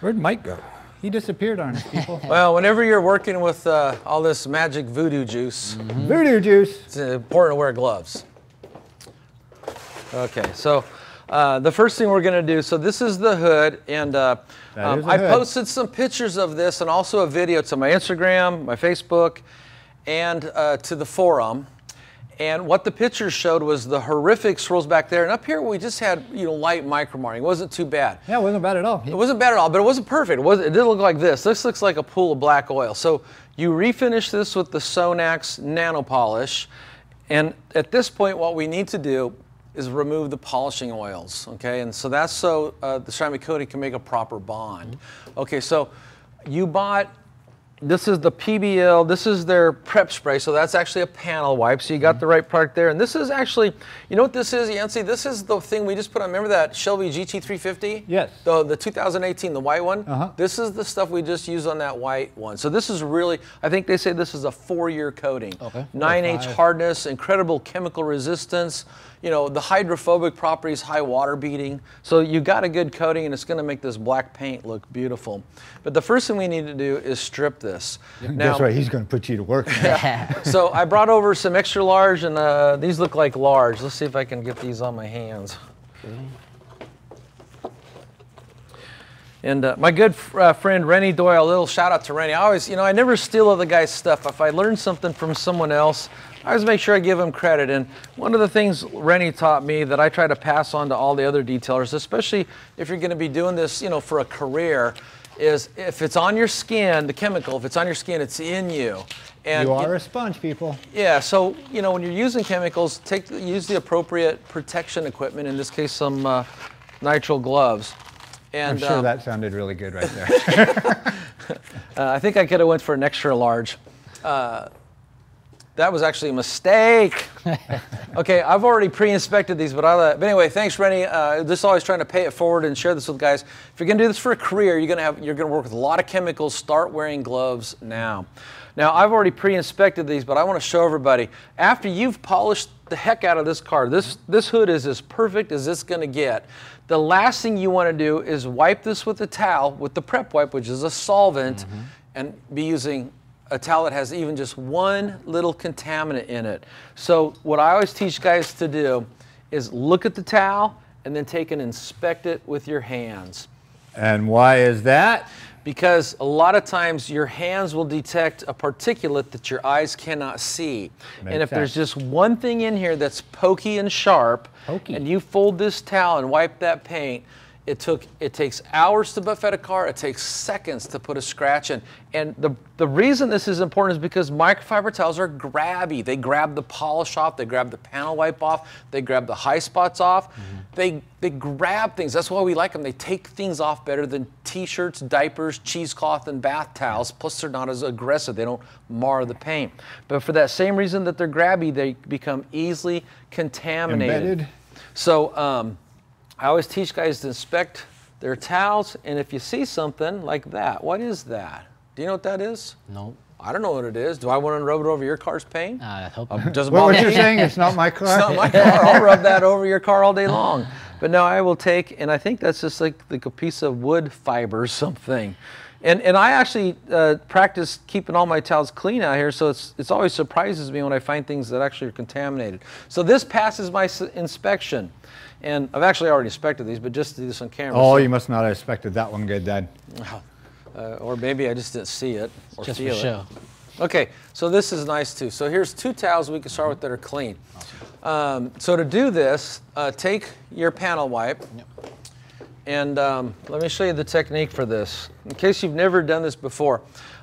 Where'd Mike go? He disappeared on us, people. Well, whenever you're working with all this magic voodoo juice, it's important to wear gloves. Okay, so the first thing we're going to do, so this is the hood, and I posted some pictures of this and also a video to my Instagram, my Facebook, and to the forum. And what the pictures showed was the horrific swirls back there. And up here, we just had, you know, light micro marring. It wasn't too bad. Yeah, it wasn't bad at all. It wasn't bad at all, but it wasn't perfect. It didn't look like this. This looks like a pool of black oil. So you refinish this with the Sonax Nano Polish. And at this point, what we need to do is remove the polishing oils, okay? And so that's so the ceramic coating can make a proper bond. Okay, so you bought... This is the PBL, this is their prep spray, so that's actually a panel wipe, so you got the right product there. And this is actually, you know what this is, Yancy? This is the thing we just put on, remember that Shelby GT350? Yes. The 2018, the white one? Uh-huh. This is the stuff we just used on that white one. So this is really, I think they say this is a 4-year coating. Okay. 9H hardness, incredible chemical resistance, you know, the hydrophobic properties, high water beating. So you got a good coating, and it's going to make this black paint look beautiful. But the first thing we need to do is strip this. Now, that's right, he's going to put you to work. Yeah. So I brought over some extra large, and these look like large. Let's see if I can get these on my hands. Okay. And my good friend Rennie Doyle, a little shout out to Rennie. I always, you know, I never steal other guys' stuff. If I learn something from someone else, I always make sure I give him credit. And one of the things Rennie taught me that I try to pass on to all the other detailers, especially if you're going to be doing this, you know, for a career, is if it's on your skin, the chemical, if it's on your skin, it's in you. And you are a sponge, people. Yeah, so, you know, when you're using chemicals, use the appropriate protection equipment, in this case, some nitrile gloves. And, I'm sure that sounded really good right there. I think I could have went for an extra large. That was actually a mistake. Okay, I've already pre-inspected these, but anyway, thanks, Rennie. This is always trying to pay it forward and share this with guys. If you're gonna do this for a career, you're gonna work with a lot of chemicals. Start wearing gloves now. Now, I've already pre-inspected these, but I want to show everybody. After you've polished the heck out of this car, this hood is as perfect as it's going to get. The last thing you want to do is wipe this with a towel, with the prep wipe, which is a solvent, and be using a towel that has even just one little contaminant in it. So what I always teach guys to do is look at the towel and then take and inspect it with your hands. And why is that? Because a lot of times your hands will detect a particulate that your eyes cannot see. And if there's just one thing in here that's pokey and sharp, and you fold this towel and wipe that paint, it takes hours to buff out a car, it takes seconds to put a scratch in. And the reason this is important is because microfiber towels are grabby. They grab the polish off, they grab the panel wipe off, they grab the high spots off. They grab things. That's why we like them. They take things off better than t-shirts, diapers, cheesecloth, and bath towels. Plus they're not as aggressive. They don't mar the paint. But for that same reason that they're grabby, they become easily contaminated. Embedded. So, I always teach guys to inspect their towels, and if you see something like that, what is that? Do you know what that is? No. I don't know what it is. Do I want to rub it over your car's paint? I hope not. What you're saying, it's not my car? It's not my car. I'll rub that over your car all day long. But no, I will take, and I think that's just like a piece of wood fiber or something. And I actually practice keeping all my towels clean out here, so it's always surprises me when I find things that actually are contaminated. So this passes my inspection. And I've actually already inspected these, but just to do this on camera. Oh, so you must not have inspected that one good, Dad. Or maybe I just didn't see it or just feel for show. It. Okay, so this is nice too. So here's two towels we can start with that are clean. Awesome. So to do this, take your panel wipe. Yep. And let me show you the technique for this. In case you've never done this before,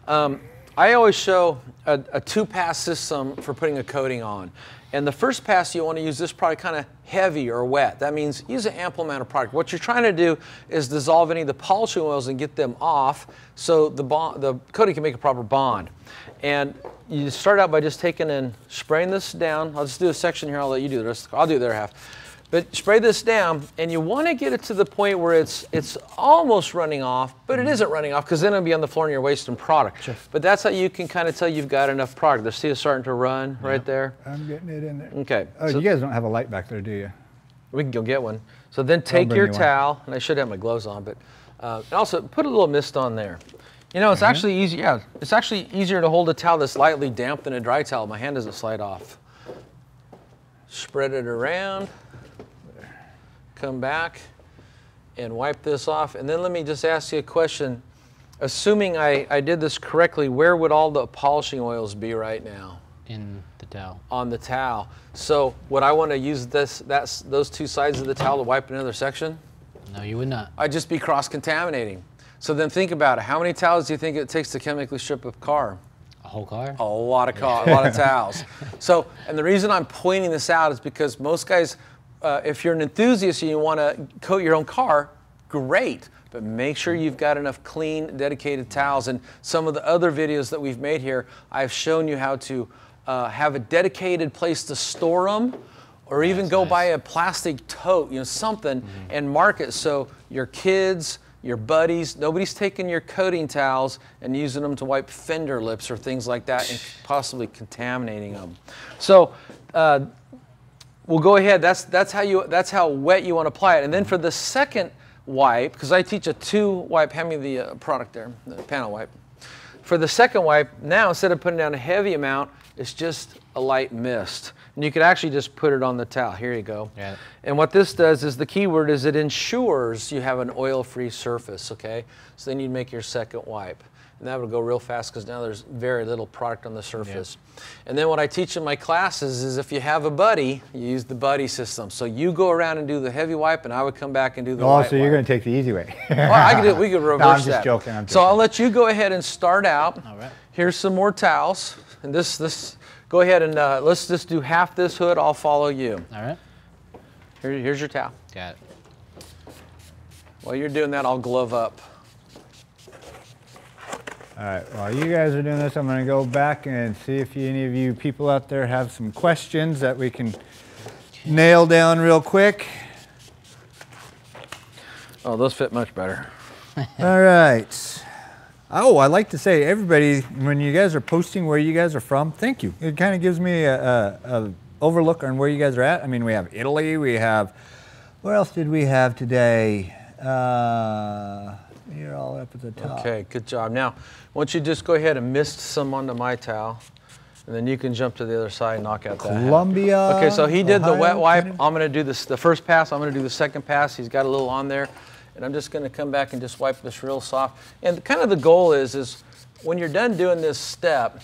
I always show a two-pass system for putting a coating on. And the first pass, you want to use this product kind of heavy or wet. That means use an ample amount of product. What you're trying to do is dissolve any of the polishing oils and get them off so the coating can make a proper bond. And you start out by just taking and spraying this down. I'll just do a section here. I'll let you do the rest. I'll do the other half. But spray this down, and you want to get it to the point where it's almost running off, but it isn't running off, because then it'll be on the floor and you're wasting product. Sure. But that's how you can kind of tell you've got enough product. See it's starting to run right there? I'm getting it in there. Okay. Oh, so you guys don't have a light back there, do you? We can go get one. So then take your towel, and I should have my gloves on, but and also put a little mist on there. You know, it's actually easy. Yeah, it's actually easier to hold a towel that's lightly damp than a dry towel. My hand doesn't slide off. Spread it around. Come back and wipe this off. And then let me just ask you a question. Assuming I did this correctly, where would all the polishing oils be right now? In the towel. On the towel. So would I want to use those two sides of the towel to wipe another section? No, you would not. I'd just be cross-contaminating. So then think about it. How many towels do you think it takes to chemically strip a car? A whole car? A lot of car, a lot of towels. So, and the reason I'm pointing this out is because most guys, if you're an enthusiast and you want to coat your own car, great, but make sure you've got enough clean, dedicated towels. And some of the other videos that we've made here, I've shown you how to have a dedicated place to store them, or even go buy a plastic tote, you know, something, and mark it so your kids, your buddies, nobody's taking your coating towels and using them to wipe fender lips or things like that and possibly contaminating them. So, well, go ahead. That's how wet you want to apply it. And then for the second wipe, because I teach a two-wipe. Hand me the product there, the panel wipe. For the second wipe, now instead of putting down a heavy amount, it's just a light mist, and you could actually just put it on the towel. Here you go. Yeah. And what this does is the key word is it ensures you have an oil-free surface. Okay. So then you'd make your second wipe. and that'll go real fast because now there's very little product on the surface. Yeah. And then what I teach in my classes is if you have a buddy, you use the buddy system. So you go around and do the heavy wipe, and I would come back and do the light wipe. You're going to take the easy way. Well, I could do, we could reverse I'm just joking. So I'll let you go ahead and start out. All right. Here's some more towels, and this go ahead and let's just do half this hood. I'll follow you. All right. Here's your towel. Got it. While you're doing that, I'll glove up. All right, while you guys are doing this, I'm going to go back and see if any of you people out there have some questions that we can nail down real quick. Oh, those fit much better. All right. Oh, I like to say, everybody, when you guys are posting where you guys are from, thank you. It kind of gives me a overlook on where you guys are at. I mean, we have Italy, we have, where else did we have today? You're all up at the top. Okay, good job. Now, once you just go ahead and mist some onto my towel, and then you can jump to the other side and knock out that. Columbia. Hat. Okay, so he did Ohio, the wet wipe. Canada. I'm going to do this, the first pass. I'm going to do the second pass. He's got a little on there, and I'm just going to come back and just wipe this real soft. And kind of the goal is when you're done doing this step,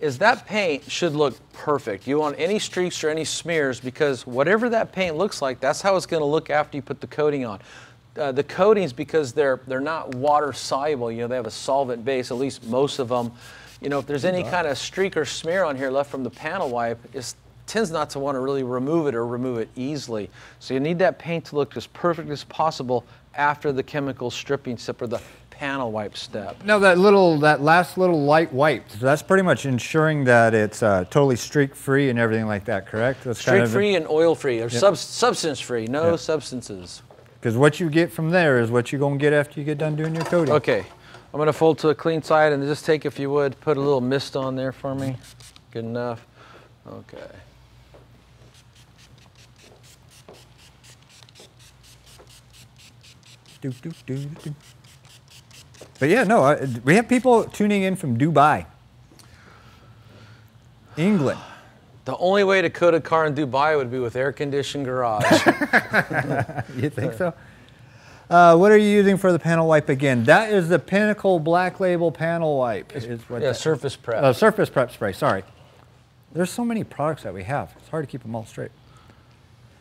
is that paint should look perfect. You want any streaks or any smears because whatever that paint looks like, that's how it's going to look after you put the coating on. The coatings, because they're not water soluble, you know, they have a solvent base, at least most of them. You know, if there's any kind of streak or smear on here left from the panel wipe, it tends not to want to really remove it or remove it easily. So you need that paint to look as perfect as possible after the chemical stripping step or the panel wipe step. Now that last little light wipe, so that's pretty much ensuring that it's totally streak free and everything like that, correct? That's streak free and oil free, or substance free, no substances. Because what you get from there is what you're going to get after you get done doing your coating. Okay, I'm going to fold to a clean side and just take, if you would, put a little mist on there for me. Good enough. Okay. But yeah, no, we have people tuning in from Dubai, England. The only way to coat a car in Dubai would be with air-conditioned garage. You think so? What are you using for the panel wipe again? That is the Pinnacle Black Label panel wipe. It's what surface prep. Surface prep spray, sorry. There's so many products that we have. It's hard to keep them all straight.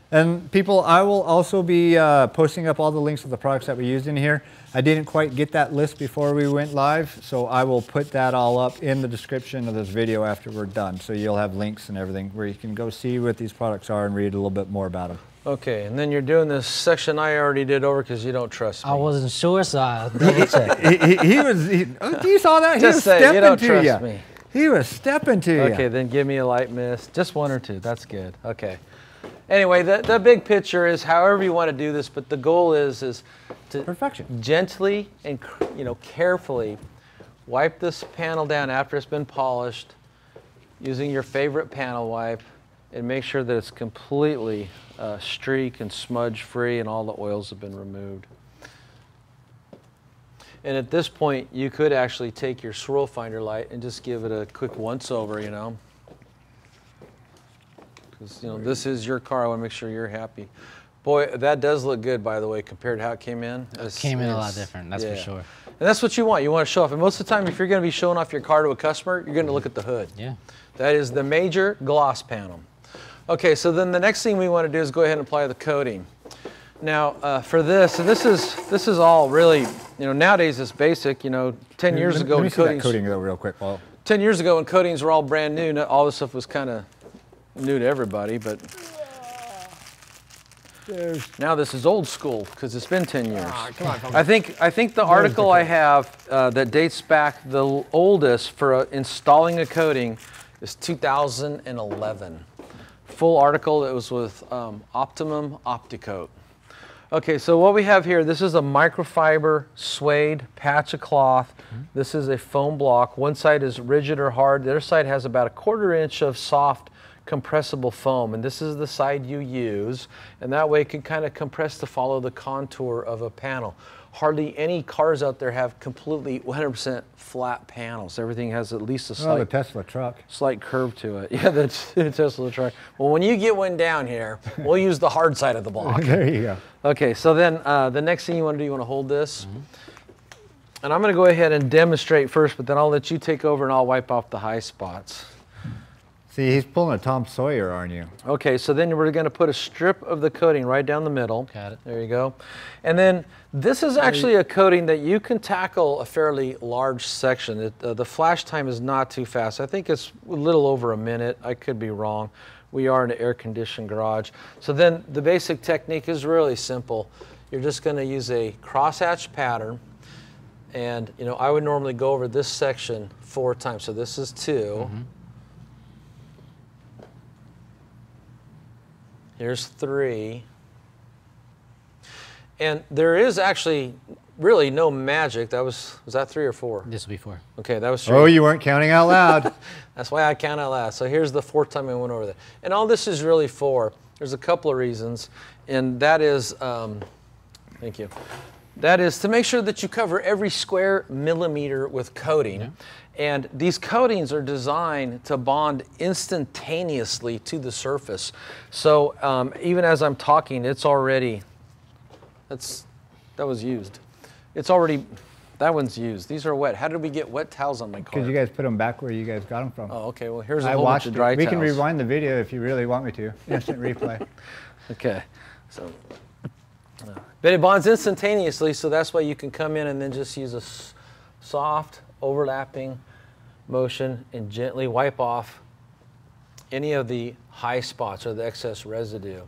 And people, I will also be posting up all the links of the products that we used in here. I didn't quite get that list before we went live, so I will put that all up in the description of this video after we're done. So you'll have links and everything where you can go see what these products are and read a little bit more about them. Okay, and then you're doing this section I already did over because you don't trust me. I wasn't sure, so I didn't check. You saw that? He was stepping to you. He was stepping to you. Okay, then give me a light mist. Just one or two, that's good. Okay. Anyway, the big picture is however you want to do this, but the goal is to gently and carefully wipe this panel down after it's been polished using your favorite panel wipe and make sure that it's completely streak and smudge free and all the oils have been removed. And at this point, you could actually take your swirl finder light and just give it a quick once over, you know. Because, you know, this is your car. I want to make sure you're happy. Boy, that does look good, by the way, compared to how it came in. It came in a lot different, that's for sure. And that's what you want. You want to show off. And most of the time, if you're going to be showing off your car to a customer, you're going to look at the hood. Yeah. That is the major gloss panel. Okay, so then the next thing we want to do is go ahead and apply the coating. Now, for this, and this is all really, you know, nowadays it's basic. You know, 10 years ago, let me see that coating though, real quick, Paul. 10 years ago, when coatings were all brand new, all this stuff was kind of new to everybody, but now this is old school because it's been 10 years. Ah, come on, come on. I think the article I have that dates back the oldest for installing a coating is 2011. Full article that was with Optimum Opticoat. Okay, so what we have here, this is a microfiber suede patch of cloth. This is a foam block. One side is rigid or hard. The other side has about a quarter-inch of soft compressible foam, and this is the side you use, and that way it can kind of compress to follow the contour of a panel. Hardly any cars out there have completely 100% flat panels. Everything has at least a slight, slight curve to it. Yeah, the Tesla truck. Well, when you get one down here, we'll use the hard side of the block. There you go. Okay, so then the next thing you want to do, you want to hold this. And I'm going to go ahead and demonstrate first, but then I'll let you take over and I'll wipe off the high spots. See, he's pulling a Tom Sawyer, aren't you? Okay, so then we're going to put a strip of the coating right down the middle. Got it. There you go. And then this is actually a coating that you can tackle a fairly large section. The flash time is not too fast. I think it's a little over a minute. I could be wrong. We are in an air-conditioned garage. So then the basic technique is really simple. You're just going to use a crosshatch pattern. And, you know, I would normally go over this section 4 times. So this is 2. Mm-hmm. Here's 3. And there is actually really no magic. That was that 3 or 4? This will be 4. Okay, that was 3. Oh, you weren't counting out loud. That's why I count out loud. So here's the 4th time I went over that. And all this is really for, there's a couple of reasons. And that is, thank you. That is to make sure that you cover every square millimeter with coating. Yeah. And these coatings are designed to bond instantaneously to the surface. So even as I'm talking, it's already, that was used. It's already, that one's used. These are wet. How did we get wet towels on my car? Because you guys put them back where you guys got them from. Oh, okay. Well, here's a whole bunch of dry towels. We can rewind the video if you really want me to. Instant replay. Okay. So. But it bonds instantaneously, so that's why you can come in and then just use a soft overlapping motion and gently wipe off any of the high spots or the excess residue,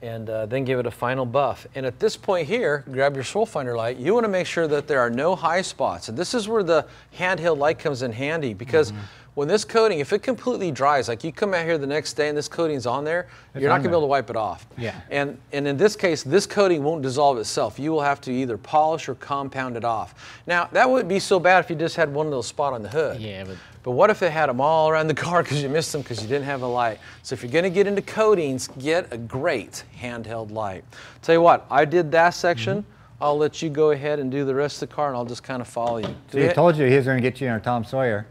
and then give it a final buff. And at this point here, grab your soil finder light. You want to make sure that there are no high spots, and this is where the handheld light comes in handy, because when this coating, if it completely dries, like you come out here the next day and this coating's on there, you're not going to be able to wipe it off. Yeah. And in this case, this coating won't dissolve itself. You will have to either polish or compound it off. Now, that wouldn't be so bad if you just had one little spot on the hood. Yeah, but what if it had them all around the car because you missed them because you didn't have a light? So if you're going to get into coatings, get a great handheld light. Tell you what, I did that section. I'll let you go ahead and do the rest of the car, and I'll just kind of follow you. So I told you he was going to get you in our Tom Sawyer.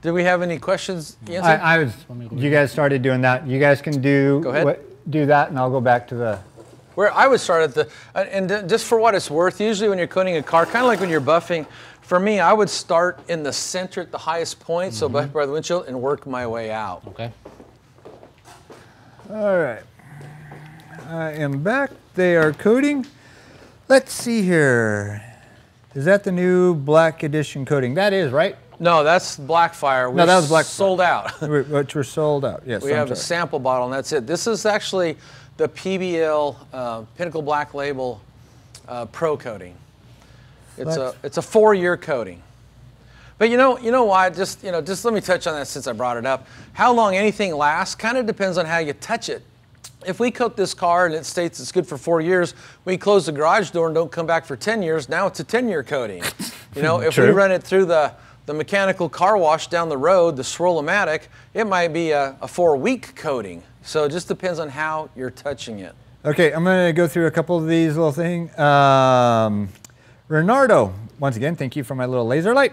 Did we have any questions? You guys started doing that. You guys can do do that, and I'll go back to the. Where I would start at the, and just for what it's worth, usually when you're coating a car, kind of like when you're buffing, for me, I would start in the center at the highest point, so buff by the windshield, and work my way out. Okay. All right. I am back. They are coating. Let's see here. Is that the new Black Edition coating? That is, right? No, that's Blackfire. No, that was Blackfire. Sold out. Which were sold out, yes. We have a sample bottle, and that's it. This is actually the PBL Pinnacle Black Label Pro coating. It's a 4-year coating. But you know why? Just let me touch on that since I brought it up. How long anything lasts kind of depends on how you touch it. If we coat this car and it states it's good for 4 years, we close the garage door and don't come back for 10 years. Now it's a 10-year coating. You know, if we run it through the mechanical car wash down the road, the swirl-o-matic, it might be a 4-week coating. So it just depends on how you're touching it. Okay, I'm gonna go through a couple of these little things. Renardo, once again, thank you for my little laser light.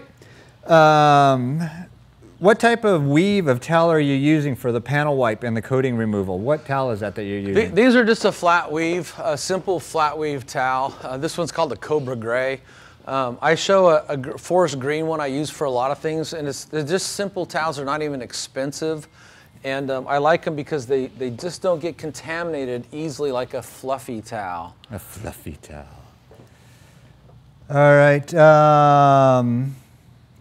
What type of weave of towel are you using for the panel wipe and the coating removal? What towel is that you're using? These are just a flat weave, a simple flat weave towel. This one's called the Cobra Gray. I show a forest green one I use for a lot of things, and they're just simple towels. They're not even expensive, and I like them because they just don't get contaminated easily like a fluffy towel. A fluffy towel. All right,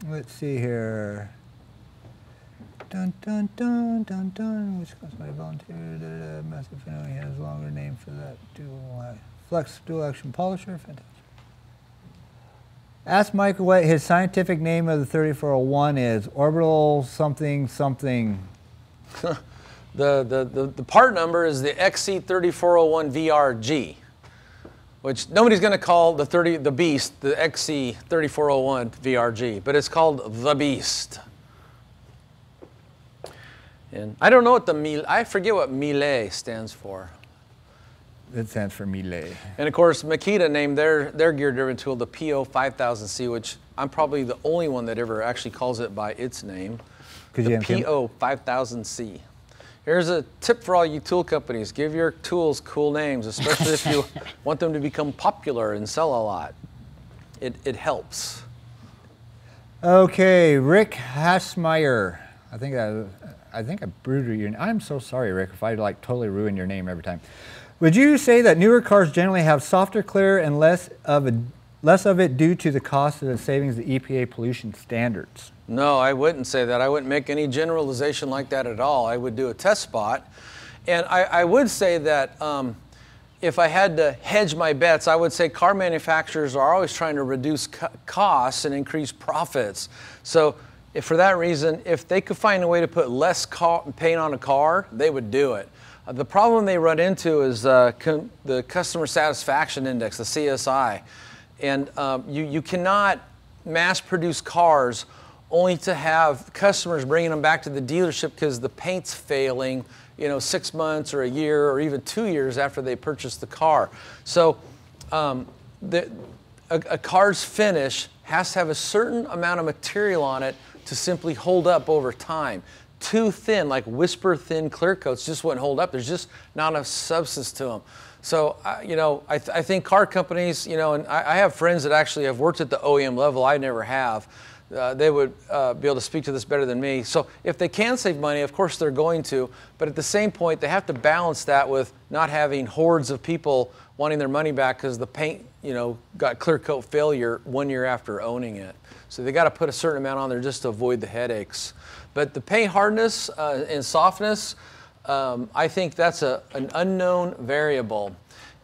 let's see here. Dun, dun, dun, dun, dun, which comes by volunteer, massive finale has a longer name for that. Flex dual action polisher, fantastic. Ask Mike what his scientific name of the 3401 is. Orbital something something. the part number is the XC3401VRG, which nobody's going to call the beast the XC3401VRG, but it's called the beast. And I don't know what I forget what Mille stands for. It stands for Mille. And of course, Makita named their gear-driven tool the PO5000C, which I'm probably the only one that ever actually calls it by its name, the PO5000C. Here's a tip for all you tool companies. Give your tools cool names, especially if you want them to become popular and sell a lot. it helps. Okay, Rick Hasmeyer. I think I brewed your name. I'm so sorry, Rick, if I like totally ruin your name every time. Would you say that newer cars generally have softer clear and less of it due to the cost of the savings of the EPA pollution standards? No, I wouldn't say that. I wouldn't make any generalization like that at all. I would do a test spot. And I would say that if I had to hedge my bets, I would say car manufacturers are always trying to reduce costs and increase profits. So if for that reason, if they could find a way to put less paint on a car, they would do it. The problem they run into is the customer satisfaction index, the CSI. And you cannot mass produce cars only to have customers bringing them back to the dealership because the paint's failing, you know, 6 months or a year or even 2 years after they purchased the car. So a car's finish has to have a certain amount of material on it to simply hold up over time. Too thin, like whisper thin clear coats, just wouldn't hold up. There's just not enough substance to them. So, you know, I think car companies, you know, and I have friends that actually have worked at the OEM level. I never have. They would be able to speak to this better than me. So if they can save money, of course they're going to, but at the same point, they have to balance that with not having hordes of people wanting their money back because the paint, you know, got clear coat failure 1 year after owning it. So they got to put a certain amount on there just to avoid the headaches. But the paint hardness and softness, I think that's an unknown variable.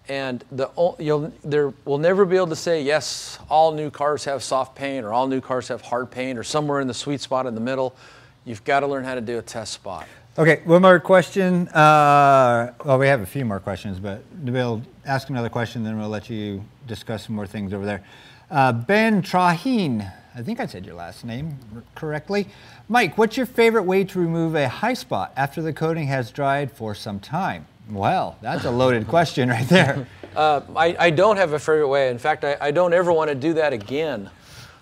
And there will never be able to say, yes, all new cars have soft paint or all new cars have hard paint or somewhere in the sweet spot in the middle. You've got to learn how to do a test spot. Okay, one more question. Well, we have a few more questions, but we'll ask another question, then we'll let you discuss some more things over there. Ben Trahin, I think I said your last name correctly. Mike, what's your favorite way to remove a high spot after the coating has dried for some time? Well, that's a loaded question right there. I don't have a favorite way. In fact, I don't ever want to do that again.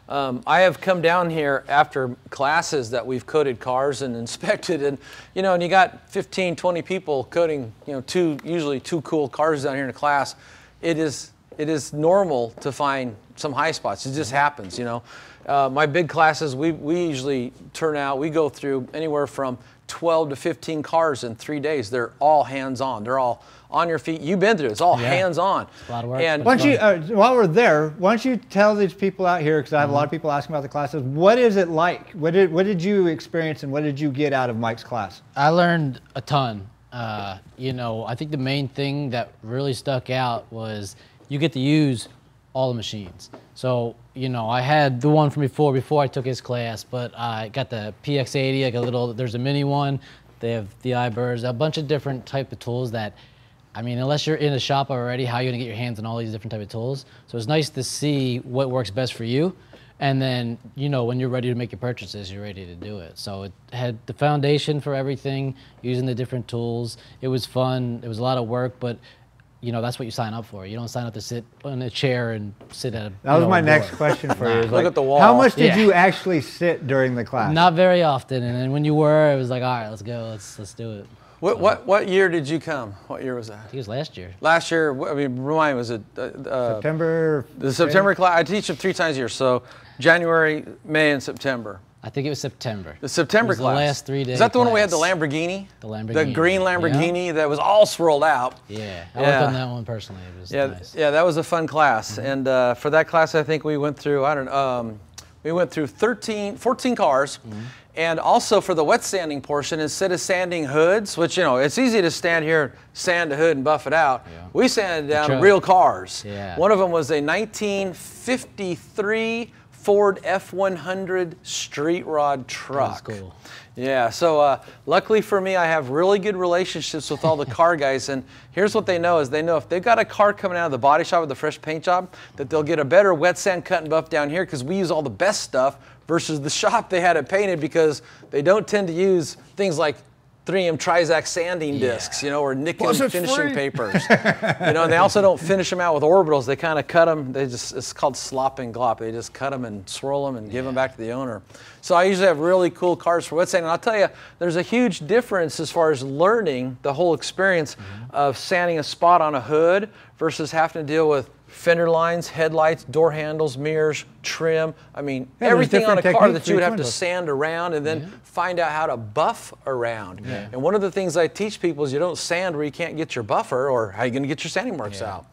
I have come down here after classes that we've coated cars and inspected, and you know, and you got 15, 20 people coating, you know, usually two cool cars down here in a class. It is normal to find some high spots. It just happens, you know. My big classes, we usually turn out. We go through anywhere from 12 to 15 cars in 3 days. They're all hands-on. They're all on your feet. You've been through it. It's all hands-on. A lot of work. And while we're there, why don't you tell these people out here, because I have a lot of people asking about the classes, what is it like? What did you experience and what did you get out of Mike's class? I learned a ton. You know, I think the main thing that really stuck out was you get to use all the machines. So, you know, I had the one from before I took his class, but I got the PX80, like a little, there's a mini one, they have the iBirds, a bunch of different type of tools that, I mean, unless you're in a shop already, how are you gonna get your hands on all these different type of tools? So it's nice to see what works best for you. And then, you know, when you're ready to make your purchases, you're ready to do it. So it had the foundation for everything, using the different tools. It was fun, it was a lot of work, but you know, that's what you sign up for. You don't sign up to sit on a chair and sit at a That was my next question for you. Like, look at the wall. How much did you actually sit during the class? Not very often. And then when you were, it was like, all right, let's go. Let's do it. What year did you come? What year was that? I think it was last year. Last year, I mean, remind me, was it? September. The September class. I teach them 3 times a year. So January, May, and September. I think it was September. The September class. The last 3 days. Is that the one we had the Lamborghini? The Lamborghini. The green Lamborghini that was all swirled out. Yeah, I worked on that one personally. It was nice. Yeah, that was a fun class. And for that class, I think we went through, I don't know, we went through 13, 14 cars. And also for the wet sanding portion, instead of sanding hoods, which, you know, it's easy to stand here and sand a hood and buff it out. Yeah. We sanded down real cars. Yeah. One of them was a 1953 Ford F100 street rod truck. That's cool. Yeah, so luckily for me, I have really good relationships with all the car guys, and here's what they know is they know if they've got a car coming out of the body shop with a fresh paint job, that they'll get a better wet sand cut and buff down here because we use all the best stuff versus the shop they had it painted because they don't tend to use things like 3M Trizac sanding discs, you know, or Nikon finishing papers. You know, and they also don't finish them out with orbitals. They kind of cut them. They just, it's called slop and glop. They just cut them and swirl them and give them back to the owner. So I usually have really cool cars for wet sanding. And I'll tell you, there's a huge difference as far as learning the whole experience of sanding a spot on a hood versus having to deal with fender lines, headlights, door handles, mirrors, trim. I mean, everything on a car that you would have to sand around and then find out how to buff around. Yeah. And one of the things I teach people is you don't sand where you can't get your buffer, or how are you going to get your sanding marks out?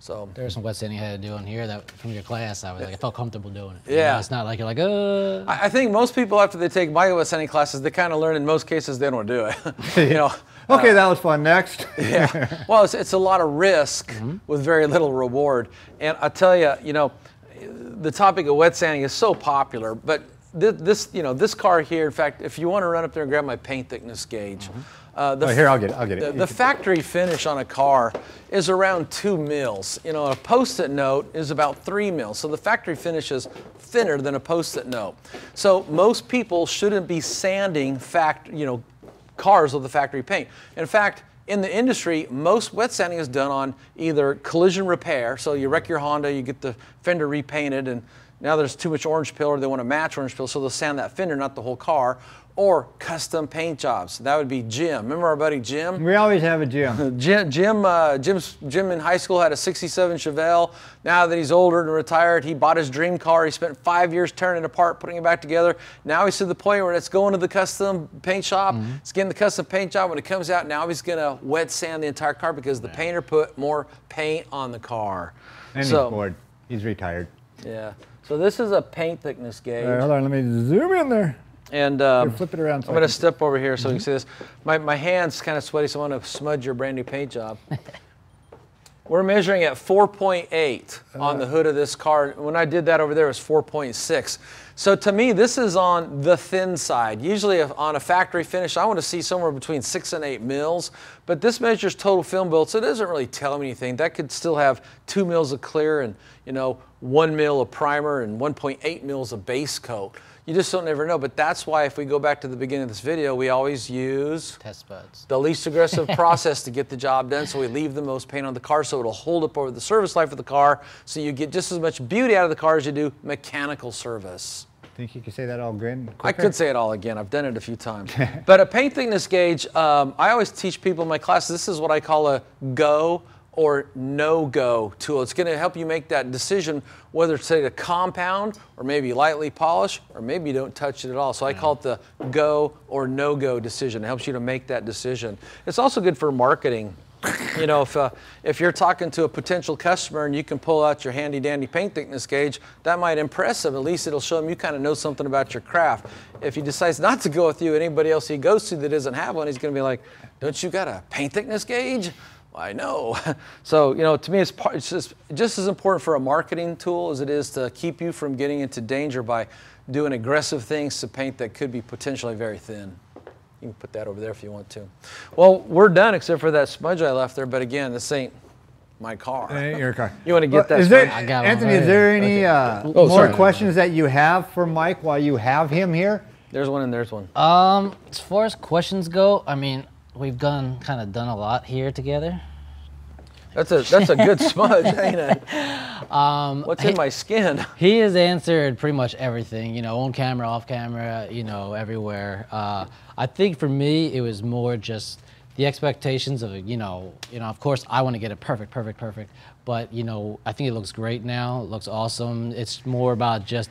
So there was some wet sanding I had to do on here that from your class. I was like, I felt comfortable doing it. Yeah, you know, it's not like you're like, I think most people after they take my wet sanding classes, they kind of learn in most cases they don't do it. You know. Okay, that was fun. Next. Yeah. Well, it's a lot of risk with very little reward. And I tell you, you know, the topic of wet sanding is so popular, but this, you know, this car here. In fact, if you want to run up there and grab my paint thickness gauge. Here, I'll get it. The factory finish on a car is around 2 mils. You know, a Post-it note is about 3 mils. So the factory finish is thinner than a Post-it note. So most people shouldn't be sanding cars with the factory paint. In fact, in the industry, most wet sanding is done on either collision repair. So you wreck your Honda, you get the fender repainted, and now there's too much orange peel, or they want to match orange peel, so they'll sand that fender, not the whole car. Or custom paint jobs. That would be Jim. Remember our buddy Jim? We always have a Jim. Jim in high school had a '67 Chevelle. Now that he's older and retired, he bought his dream car. He spent 5 years tearing it apart, putting it back together. Now he's to the point where it's going to the custom paint shop. It's getting the custom paint job. When it comes out, now he's gonna wet sand the entire car because the painter put more paint on the car. And so, he's bored. He's retired. Yeah. So this is a paint thickness gauge. All right, hold on, let me zoom in there. And flip it around. So I'm going to step over here so you can see this. My hand's kind of sweaty, so I'm going to smudge your brand new paint job. We're measuring at 4.8 on the hood of this car. When I did that over there, it was 4.6. So to me, this is on the thin side. Usually on a factory finish, I want to see somewhere between 6 and 8 mils, but this measures total film build, so it doesn't really tell me anything. That could still have 2 mils of clear and, you know, 1 mil of primer and 1.8 mils of base coat. You just don't ever know, but that's why if we go back to the beginning of this video, we always use test buds, the least aggressive process to get the job done, so we leave the most paint on the car so it'll hold up over the service life of the car, so you get just as much beauty out of the car as you do mechanical service. Think you could say that all again? I could say it all again. I've done it a few times. But a paint thickness gauge, I always teach people in my classes, this is what I call a go or no-go tool. It's going to help you make that decision whether to take a compound or maybe lightly polish or maybe you don't touch it at all. So I call it the go or no-go decision. It helps you to make that decision. It's also good for marketing. You know, if you're talking to a potential customer and you can pull out your handy-dandy paint thickness gauge, that might impress them. At least it'll show them you kind of know something about your craft. If he decides not to go with you, anybody else he goes to that doesn't have one, he's going to be like, don't you got a paint thickness gauge? I know. So, you know, to me, it's just as important for a marketing tool as it is to keep you from getting into danger by doing aggressive things to paint that could be potentially very thin. You can put that over there if you want to. Well, we're done except for that smudge I left there, but again, this ain't my car. Your car. You want to get that smudge? I got Anthony, is there any more questions that you have for Mike while you have him here? There's one and there's one. As far as questions go, I mean, we've kind of done a lot here together. That's a good smudge, ain't it? What's in my skin? He has answered pretty much everything, you know, on camera, off camera, you know, everywhere. I think for me, it was more just the expectations of, you know, of course, I want to get it perfect, but, you know, I think it looks great now. It looks awesome. It's more about just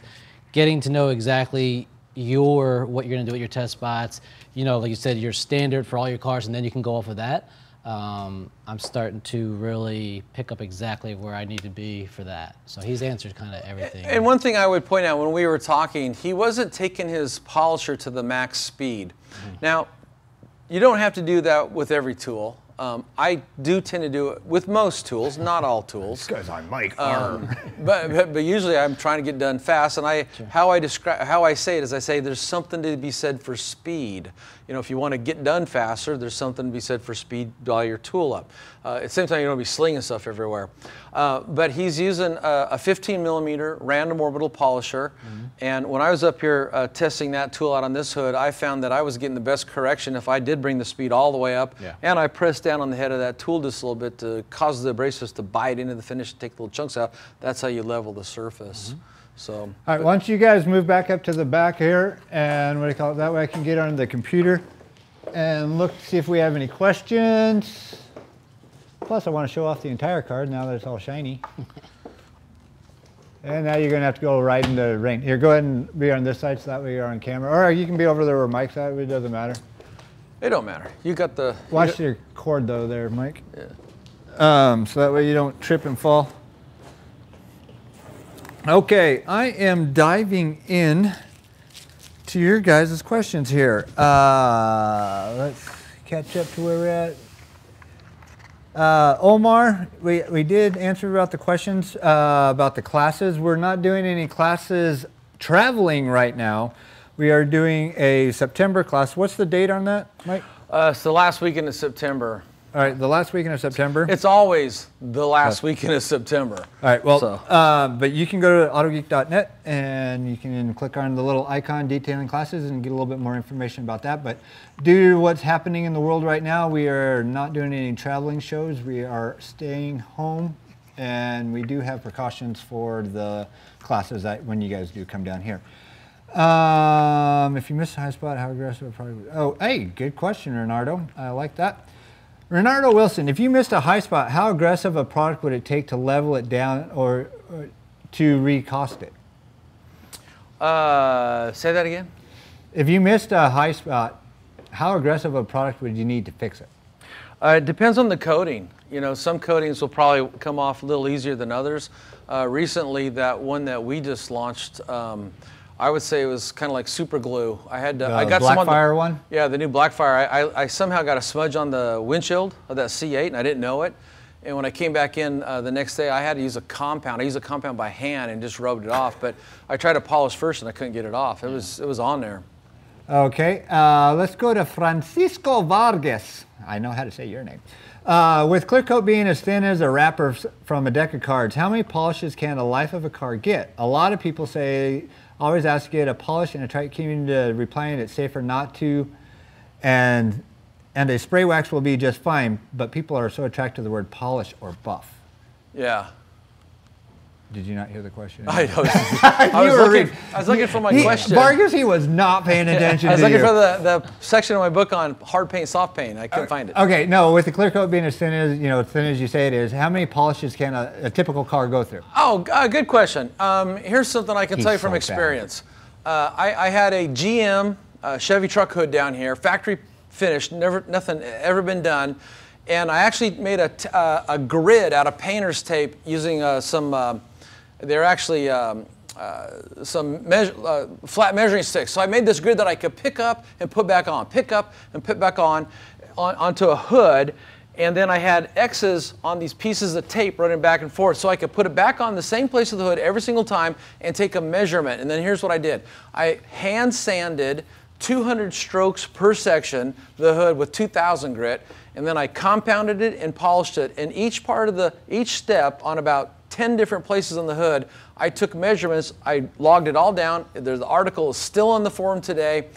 getting to know exactly what you're going to do at your test spots, you know, like you said, your standard for all your cars, and then you can go off of that. I'm starting to really pick up exactly where I need to be for that. So he's answered kind of everything. And one thing I would point out when we were talking, he wasn't taking his polisher to the max speed. Now, you don't have to do that with every tool. I do tend to do it with most tools, not all tools. This guy's on Mike. But usually I'm trying to get done fast, and how I say it is there's something to be said for speed. You know, if you want to get done faster, there's something to be said for speed while your tool up. At the same time, you don't want to be slinging stuff everywhere. But he's using a 15 millimeter random orbital polisher, and when I was up here testing that tool out on this hood, I found that I was getting the best correction if I did bring the speed all the way up, and I pressed down on the head of that tool just a little bit to cause the abrasives to bite into the finish and take little chunks out. That's how you level the surface. So, all right, why don't you guys move back up to the back here, and what do you call it? That way I can get on the computer and look, see if we have any questions. Plus I want to show off the entire car now that it's all shiny. And now you're going to have to go right in the rain. Here, go ahead and be on this side so that way you're on camera. Or you can be over there where Mike's at. It doesn't matter. It don't matter. You got the... Watch your cord though there, Mike. Yeah. So that way you don't trip and fall. Okay, I am diving in to your guys' questions here. Let's catch up to where we're at. Omar, we did answer about the questions about the classes. We're not doing any classes traveling right now. We are doing a September class. What's the date on that, Mike? It's the last weekend of September. All right, the last weekend of September. It's always the last weekend of September. All right, well, so. But you can go to autogeek.net and you can click on the little icon detailing classes and get a little bit more information about that. But due to what's happening in the world right now, we are not doing any traveling shows. We are staying home, and we do have precautions for the classes that when you guys do come down here. If you miss a high spot, how aggressive probably? Oh, hey, good question, Renardo. I like that. Renardo Wilson, if you missed a high spot, how aggressive a product would it take to level it down or to recost it? Say that again? If you missed a high spot, how aggressive a product would you need to fix it? It depends on the coating. You know, some coatings will probably come off a little easier than others. Recently, that one that we just launched, I would say it was kind of like super glue. I had to, I got some on the Blackfire one? Yeah, the new Blackfire. I somehow got a smudge on the windshield of that C8 and I didn't know it. And when I came back in the next day, I had to use a compound. I used a compound by hand and just rubbed it off. But I tried to polish first and I couldn't get it off. It was on there. Okay, let's go to Francisco Vargas. I know how to say your name. With clear coat being as thin as a wrapper from a deck of cards, how many polishes can the life of a car get? A lot of people say, always ask you to polish and a tight community to replying it's safer not to, and a spray wax will be just fine, but people are so attracted to the word polish or buff. Yeah. Did you not hear the question? I know. I was looking for my question. Vargas, he was not paying attention. I was looking for the section of my book on hard paint, soft paint. I couldn't find it. Okay, no. With the clear coat being as thin as you say it is, how many polishes can a typical car go through? Oh, good question. Here's something I can tell you from experience. I had a GM Chevy truck hood down here, factory finished, nothing ever been done. And I actually made a grid out of painter's tape using some flat measuring sticks. So I made this grid that I could pick up and put back on, pick up and put back on onto a hood. And then I had X's on these pieces of tape running back and forth. So I could put it back on the same place of the hood every single time and take a measurement. And then here's what I did. I hand sanded 200 strokes per section the hood with 2000 grit. And then I compounded it and polished it. And each part of each step on about 10 different places on the hood, I took measurements, I logged it all down. The article is still on the forum today.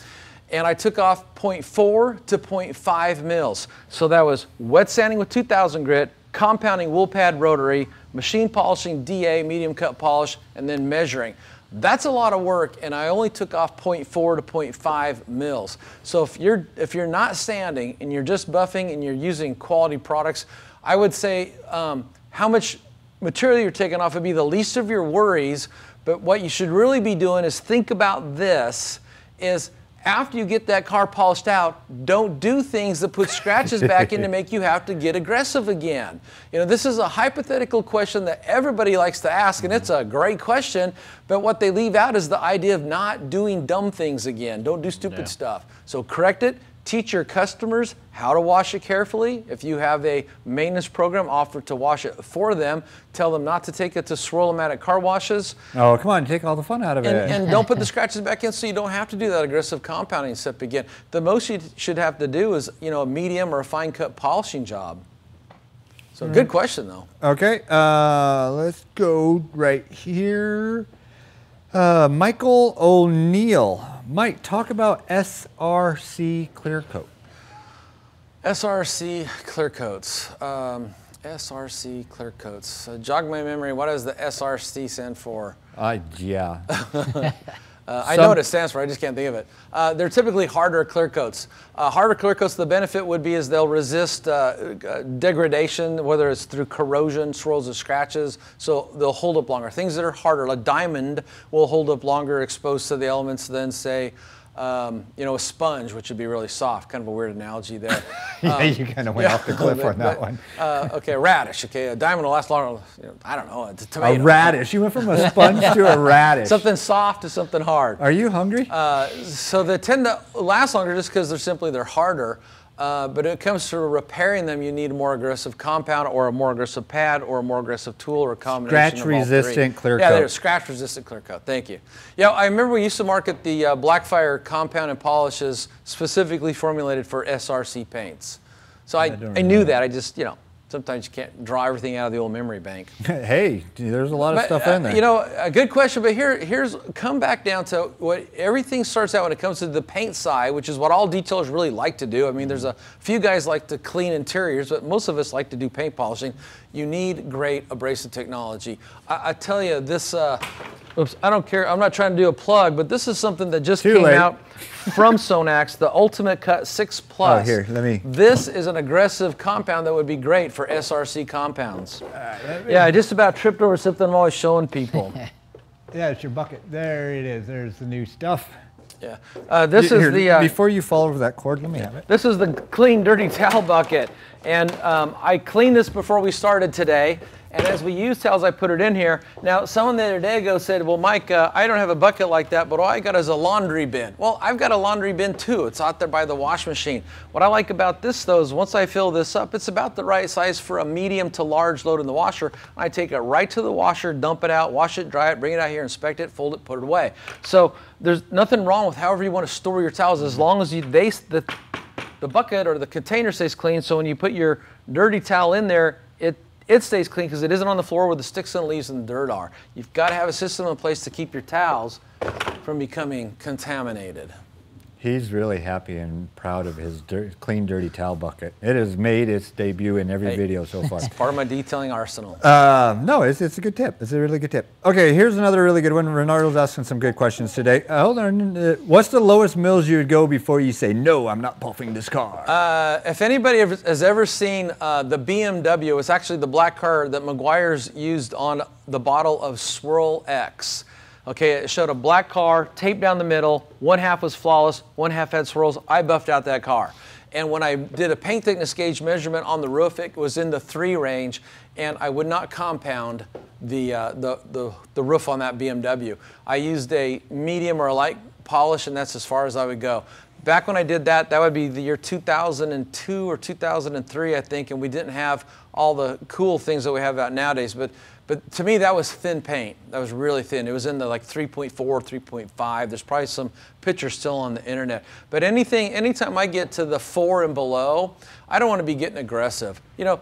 And I took off 0.4 to 0.5 mils. So that was wet sanding with 2000 grit, compounding wool pad rotary, machine polishing DA, medium cut polish, and then measuring. That's a lot of work, and I only took off 0.4 to 0.5 mils. So if you're not sanding and you're just buffing and you're using quality products, I would say how much material you're taking off would be the least of your worries. But what you should really be doing is think about this: is after you get that car polished out, don't do things that put scratches back in to make you have to get aggressive again. You know, this is a hypothetical question that everybody likes to ask, and it's a great question, but what they leave out is the idea of not doing dumb things again. Don't do stupid stuff. So correct it. Teach your customers how to wash it carefully. If you have a maintenance program, offer to wash it for them. Tell them not to take it to swirl them out at car washes. Oh, come on, take all the fun out of it. And don't put the scratches back in, so you don't have to do that aggressive compounding step again. The most you should have to do is, you know, a medium or a fine cut polishing job. So good question, though. Okay, let's go right here. Michael O'Neill. Mike, talk about SRC clear coat. SRC clear coats. SRC clear coats. Jog my memory, what does the SRC stand for? Yeah. I know what it stands for, I just can't think of it. They're typically harder clear coats. Harder clear coats, the benefit would be is they'll resist degradation, whether it's through corrosion, swirls and scratches, so they'll hold up longer. Things that are harder, like diamond, will hold up longer exposed to the elements than, say, you know, a sponge, which would be really soft. Kind of a weird analogy there. Yeah, you kind of went off the cliff on that one. Okay, radish. Okay, a diamond will last longer. You know, I don't know. It's a tomato. A radish. You went from a sponge to a radish. Something soft to something hard. Are you hungry? So they tend to last longer just because they're harder. But when it comes to repairing them, you need a more aggressive compound or a more aggressive pad or a more aggressive tool or a combination of all three. Scratch-resistant clear coat. Yeah, they're scratch-resistant clear coat. Thank you. Yeah, I remember we used to market the Blackfire compound and polishes specifically formulated for SRC paints. So I knew that. I just, you know, sometimes you can't draw everything out of the old memory bank. Hey, there's a lot of stuff in there. You know, a good question, but here's come back down to what everything starts out when it comes to the paint side, which is what all detailers really like to do. I mean, there's a few guys like to clean interiors, but most of us like to do paint polishing. You need great abrasive technology. I tell you, this, oops, I don't care, I'm not trying to do a plug, but this is something that just came out from Sonax, the Ultimate Cut 6 Plus. Oh, here, let me. This is an aggressive compound that would be great for SRC compounds. Yeah, I just about tripped over something I'm always showing people. Yeah, it's your bucket. There it is. There's the new stuff. Yeah. Before you fall over that cord, let me have it. This is the clean, dirty towel bucket. And I cleaned this before we started today. And as we use towels, I put it in here. Now, someone the other day ago said, well, Mike, I don't have a bucket like that, but all I got is a laundry bin. Well, I've got a laundry bin too. It's out there by the wash machine. What I like about this, though, is once I fill this up, it's about the right size for a medium to large load in the washer. I take it right to the washer, dump it out, wash it, dry it, bring it out here, inspect it, fold it, put it away. So there's nothing wrong with however you want to store your towels as long as the bucket or the container stays clean. So when you put your dirty towel in there, it stays clean because it isn't on the floor where the sticks and leaves and dirt are. You've got to have a system in place to keep your towels from becoming contaminated. He's really happy and proud of his clean, dirty towel bucket. It has made its debut in every video so far. It's part of my detailing arsenal. No, it's a good tip. It's a really good tip. Okay, here's another really good one. Renardo's asking some good questions today. Hold on. What's the lowest mills you would go before you say, no, I'm not puffing this car? If anybody has ever seen the BMW, it's actually the black car that McGuire's used on the bottle of Swirl X. Okay, it showed a black car, taped down the middle, one half was flawless, one half had swirls. I buffed out that car. And when I did a paint thickness gauge measurement on the roof, it was in the 3 range, and I would not compound the roof on that BMW. I used a medium or a light polish, and that's as far as I would go. Back when I did that, that would be the year 2002 or 2003, I think, and we didn't have all the cool things that we have out nowadays. But to me, that was thin paint. That was really thin. It was in the like 3.4, 3.5. There's probably some pictures still on the internet. But anytime I get to the 4 and below, I don't want to be getting aggressive. You know,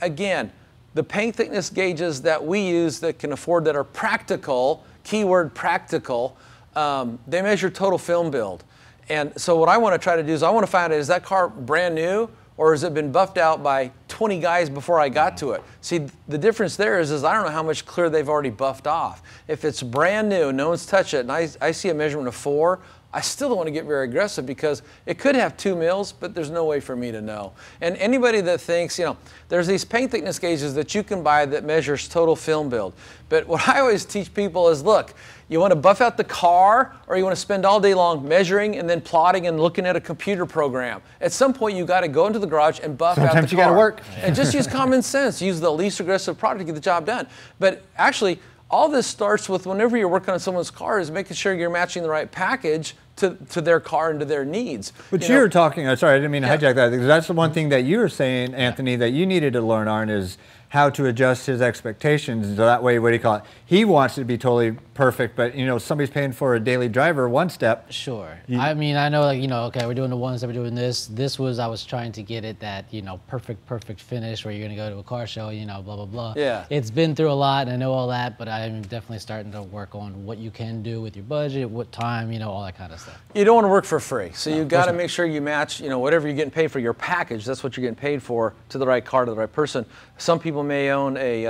again, the paint thickness gauges that we use that can afford that are practical, keyword practical, they measure total film build. And so what I want to try to do is I want to find out, is that car brand new? Or has it been buffed out by 20 guys before I got to it? See, the difference there is I don't know how much clear they've already buffed off. If it's brand new, no one's touched it, and I see a measurement of 4, I still don't want to get very aggressive because it could have 2 mils, but there's no way for me to know. And anybody that thinks, you know, there's these paint thickness gauges that you can buy that measures total film build. But what I always teach people is, look, you want to buff out the car, or you want to spend all day long measuring and then plotting and looking at a computer program. At some point, you got to go into the garage and buff out the car. Sometimes you got to work. And just use common sense. Use the least aggressive product to get the job done. But actually, all this starts with whenever you're working on someone's car is making sure you're matching the right package to their car and to their needs. But you're talking, sorry, I didn't mean to hijack that. That's the one thing that you were saying, Anthony, that you needed to learn on is how to adjust his expectations. So that way, what do you call it? He wants it to be totally perfect, but you know, somebody's paying for a daily driver 1 step. Sure. I mean, I know, like, you know, okay, we're doing the 1 step, we're doing this. This was, I was trying to get it that, you know, perfect finish where you're gonna go to a car show, you know, blah, blah, blah. Yeah. It's been through a lot, and I know all that, but I'm definitely starting to work on what you can do with your budget, what time, you know, all that kind of stuff. You don't wanna work for free. So you gotta make sure you match, you know, whatever you're getting paid for, your package, that's what you're getting paid for, to the right car, to the right person. Some people may own a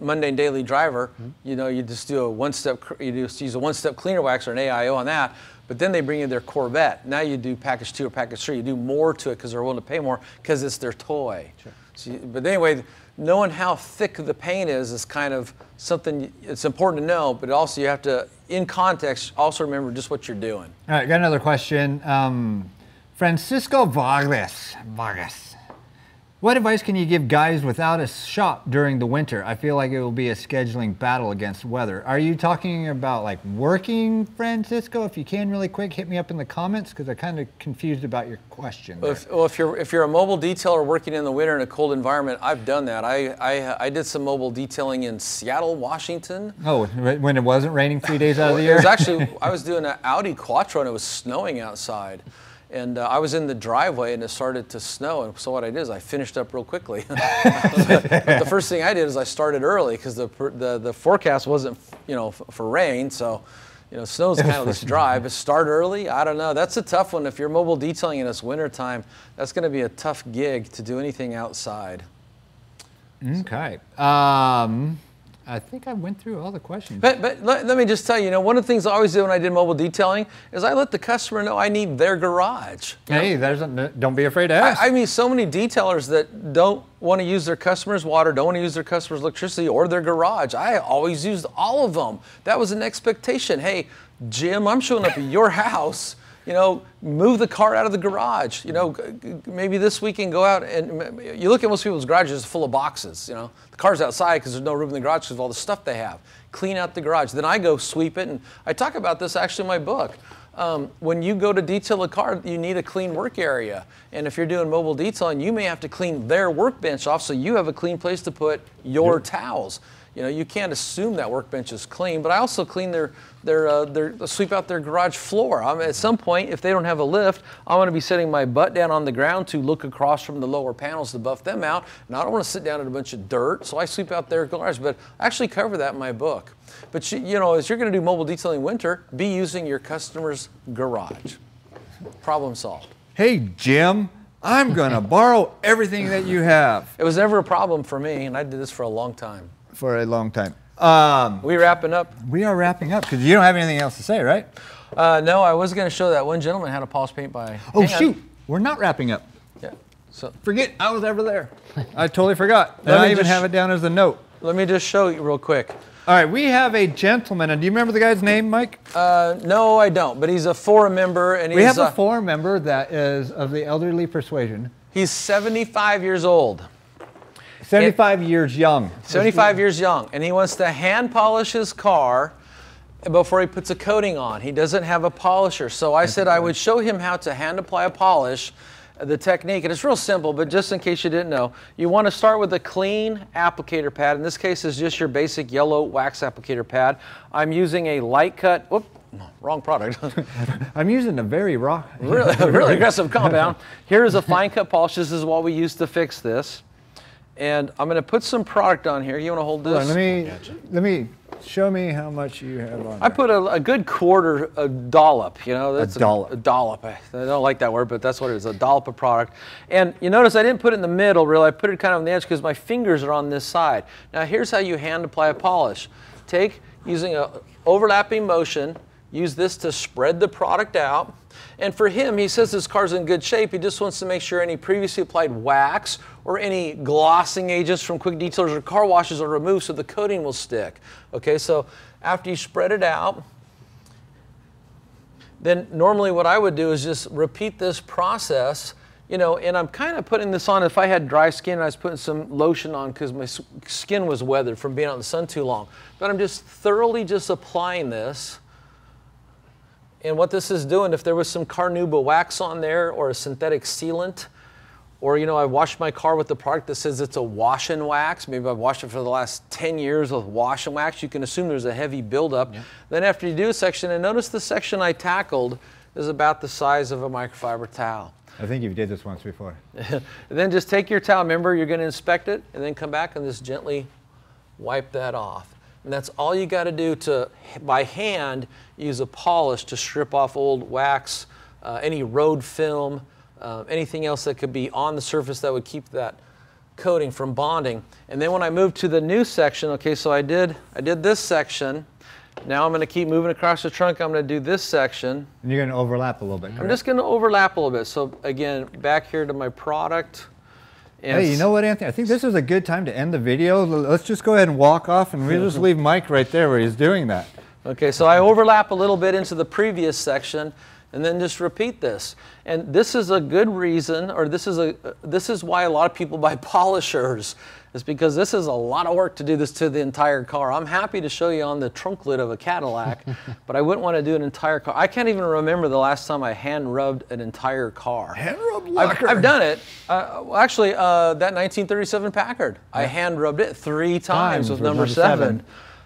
mundane daily driver, you know, you just do a one-step, you just use a one-step cleaner wax or an AIO on that. But then they bring in their Corvette. Now you do package 2 or package 3. You do more to it because they're willing to pay more because it's their toy. Sure. So you, but anyway, knowing how thick the paint is kind of something it's important to know, but also you have to, in context, also remember just what you're doing. All right, got another question. Francisco Vargas. What advice can you give guys without a shop during the winter? I feel like it will be a scheduling battle against weather. Are you talking about like working, Francisco? If you can really quick, hit me up in the comments because I'm kind of confused about your question. Well, if you're a mobile detailer working in the winter in a cold environment, I've done that. I did some mobile detailing in Seattle, Washington. Oh, when it wasn't raining 3 days out of the year? It was actually, I was doing an Audi Quattro and it was snowing outside. And I was in the driveway and it started to snow, and so what I did is I finished up real quickly. But the first thing I did is I started early because the forecast wasn't, you know, for rain, so, you know, snow's kind of this dry, but start early, I don't know. That's a tough one. If you're mobile detailing in this wintertime, that's going to be a tough gig to do anything outside. Okay. I think I went through all the questions. But let me just tell you, you know, one of the things I always did when I did mobile detailing is I let the customer know I need their garage. Hey, don't be afraid to ask. I mean, so many detailers that don't want to use their customer's water, don't want to use their customer's electricity or their garage. I always used all of them. That was an expectation. Hey, Jim, I'm showing up at your house. You know, move the car out of the garage. You know, maybe this weekend go out and you look at most people's garages full of boxes. You know, the car's outside because there's no room in the garage because of all the stuff they have. Clean out the garage. Then I go sweep it, and I talk about this actually in my book. When you go to detail a car, you need a clean work area. And if you're doing mobile detailing, you may have to clean their workbench off so you have a clean place to put your towels. You know, you can't assume that workbench is clean, but I also clean their sweep out their garage floor. I mean, at some point, if they don't have a lift, I'm going to be sitting my butt down on the ground to look across from the lower panels to buff them out, and I don't want to sit down in a bunch of dirt, so I sweep out their garage. But I actually cover that in my book. But you know, as you're going to do mobile detailing winter, be using your customer's garage. Problem solved. Hey, Jim. I'm going to borrow everything that you have. It was never a problem for me, and I did this for a long time. We wrapping up? We are wrapping up because you don't have anything else to say, right? No, I was going to show that one gentleman how to polish paint by. Oh, shoot. We're not wrapping up. Yeah. So forget I was ever there. I totally forgot. And I even have it down as a note. Let me just show you real quick. All right, we have a gentleman, and do you remember the guy's name, Mike? No, I don't, but he's a forum member. And he's, we have a forum member that is of the elderly persuasion. He's 75 years old. 75 years young. 75 years young, and he wants to hand polish his car before he puts a coating on. He doesn't have a polisher, so I said I would show him how to hand apply a polish, the technique, and it's real simple, but just in case you didn't know, you want to start with a clean applicator pad. In this case, it's just your basic yellow wax applicator pad. I'm using a light cut, wrong product. I'm using a very raw. really aggressive compound. Here is a fine cut polish. This is what we use to fix this. And I'm going to put some product on here. You want to hold this? Let me show me how much you have on. I put a good quarter, a dollop. You know, that's a dollop. I don't like that word, but that's what it is—a dollop of product. And you notice I didn't put it in the middle, really. I put it kind of on the edge because my fingers are on this side. Now, here's how you hand apply a polish. Take using an overlapping motion. Use this to spread the product out. And for him, he says his car's in good shape. He just wants to make sure any previously applied wax or any glossing agents from quick detailers or car washes are removed so the coating will stick. Okay, so after you spread it out, then normally what I would do is just repeat this process, you know, and I'm kind of putting this on. If I had dry skin, I was putting some lotion on because my skin was weathered from being out in the sun too long. But I'm just thoroughly just applying this. And what this is doing, if there was some carnauba wax on there or a synthetic sealant, or, you know, I washed my car with the product that says it's a wash and wax. Maybe I've washed it for the last 10 years with wash and wax. You can assume there's a heavy buildup. Yeah. Then after you do a section, and notice the section I tackled is about the size of a microfiber towel. I think you did this once before. Then just take your towel. Remember, you're going to inspect it, and then come back and just gently wipe that off. And that's all you got to do to, by hand, use a polish to strip off old wax, any road film, anything else that could be on the surface that would keep that coating, from bonding. And then when I move to the new section, okay, so I did this section. Now I'm going to keep moving across the trunk. I'm going to do this section. And you're going to overlap a little bit, correct? I'm just going to overlap a little bit. So again, back here to my product. And hey, you know what, Anthony? I think this is a good time to end the video. Let's just go ahead and walk off, and we'll just leave Mike right there where he's doing that. Okay, so I overlap a little bit into the previous section, and then just repeat this. And this is a good reason, or this is why a lot of people buy polishers. It's because this is a lot of work to do this to the entire car. I'm happy to show you on the trunk lid of a Cadillac, but I wouldn't want to do an entire car. I can't even remember the last time I hand rubbed an entire car. Hand rubbed lacquer? I've done it. Actually, that 1937 Packard, yeah. I hand rubbed it 3 times with number 7.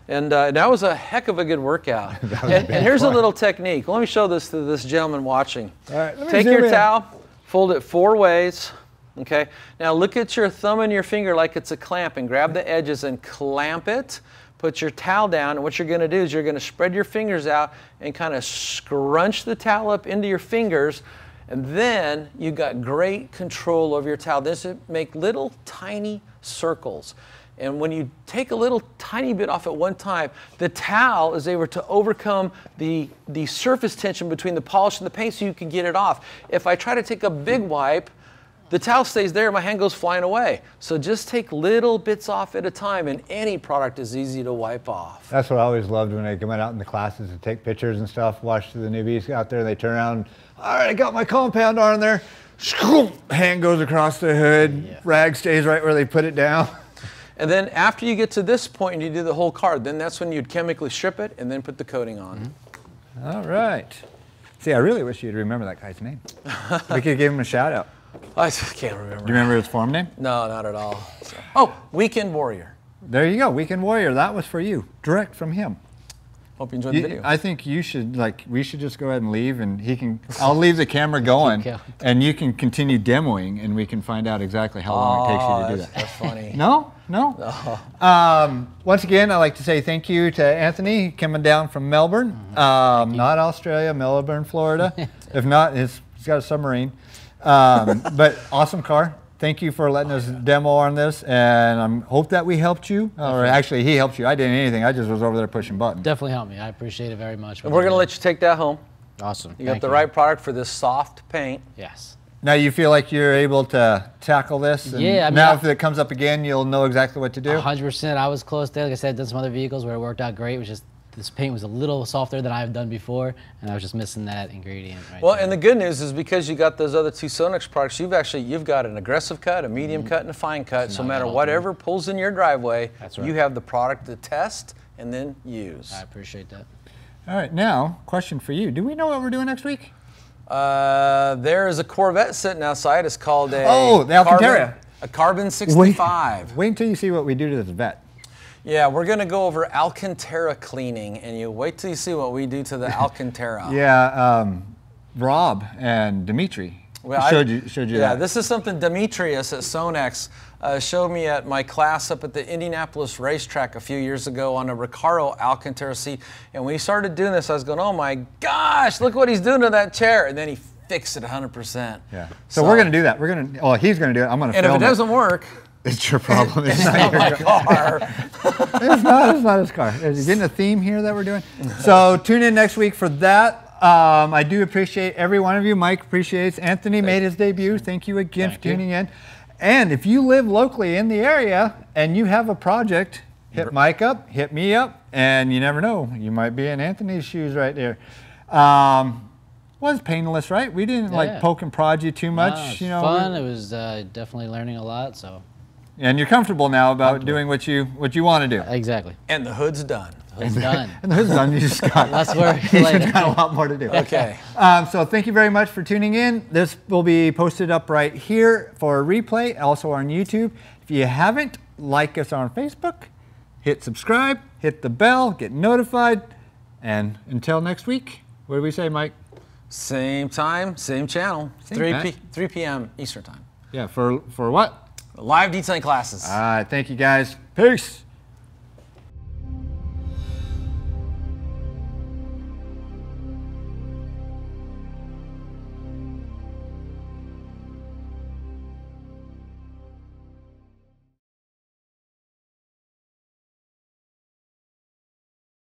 And that was a heck of a good workout. And here's a little technique. Let me show this to this gentleman watching. All right, take your towel, fold it 4 ways. Okay. Now look at your thumb and your finger like it's a clamp, and grab the edges and clamp it. Put your towel down, and what you're going to do is you're going to spread your fingers out and kind of scrunch the towel up into your fingers, and then you've got great control over your towel. This will make little tiny circles. And when you take a little tiny bit off at one time, the towel is able to overcome the surface tension between the polish and the paint, so you can get it off. If I try to take a big wipe, the towel stays there and my hand goes flying away. So just take little bits off at a time, and any product is easy to wipe off. That's what I always loved when I went out in the classes to take pictures and stuff, watch the newbies out there, they turn around, all right, I got my compound on there. Hand goes across the hood, yeah. Rag stays right where they put it down. And then after you get to this point and you do the whole car, then that's when you'd chemically strip it and then put the coating on. Mm-hmm. All right. See, I really wish you'd remember that guy's name. We could give him a shout out. I can't remember. Do you remember his farm name? No, not at all. Oh, Weekend Warrior. There you go, Weekend Warrior. That was for you, direct from him. Hope you enjoyed the video. I think you should, like, we should just go ahead and leave, and he can, I'll leave the camera going, and you can continue demoing, and we can find out exactly how long it takes you to do that. That's funny. No? No? Oh. Once again, I'd like to say thank you to Anthony coming down from Melbourne, not Australia, Melbourne, Florida. If not, he's got a submarine. But awesome car. Thank you for letting us demo on this, and I hope that we helped you. Or actually, he helped you. I didn't anything. I just was over there pushing buttons. Definitely helped me. I appreciate it very much. And we're going to let you take that home. Awesome. You got the right product for this soft paint. Yes. Now you feel like you're able to tackle this? And yeah. I mean, now if it comes up again, you'll know exactly what to do? 100%. I was close there. Like I said, done some other vehicles where it worked out great. It was just this paint was a little softer than I've done before, and I was just missing that ingredient right Well, there. And the good news is because you got those other 2 Sonax products, you've got an aggressive cut, a medium cut, and a fine cut. So no matter whatever pulls in your driveway, you have the product to test and then use. I appreciate that. All right, now, question for you. Do we know what we're doing next week? There is a Corvette sitting outside. It's called a... Oh, the Alcantara. A Carbon 65. Wait until you see what we do to this vet. Yeah, we're going to go over Alcantara cleaning, and you wait till you see what we do to the Alcantara. Yeah, Rob and Dimitri showed you that. Yeah, this is something Demetrius at Sonax showed me at my class up at the Indianapolis racetrack a few years ago on a Recaro Alcantara seat. And when he started doing this, I was going, oh my gosh, look what he's doing to that chair. And then he fixed it 100%. Yeah, so we're going to do that. We're going to, well, he's going to do it. I'm going to film it. And if it doesn't work... It's your problem. It's not your car. It's not his car. Is getting a theme here that we're doing? So tune in next week for that. I do appreciate every one of you. Mike appreciates. Anthony made his debut. Thank you again for tuning in. And if you live locally in the area and you have a project, hit Mike up, hit me up, and you never know. You might be in Anthony's shoes right there. Was painless, right? We didn't like poke and prod you too much. No, it was fun. It was definitely learning a lot. So. And you're comfortable now about doing what you want to do. Exactly. And the hood's done. And the hood's done. You just got less work. You've got a lot more to do. Okay. So thank you very much for tuning in. This will be posted up right here for a replay, also on YouTube. If you haven't, like us on Facebook, hit subscribe, hit the bell, get notified, and until next week. What do we say, Mike? Same time, same channel. 3 p.m. Eastern time. Yeah. For what? Live detailing classes. All right. Thank you, guys. Peace.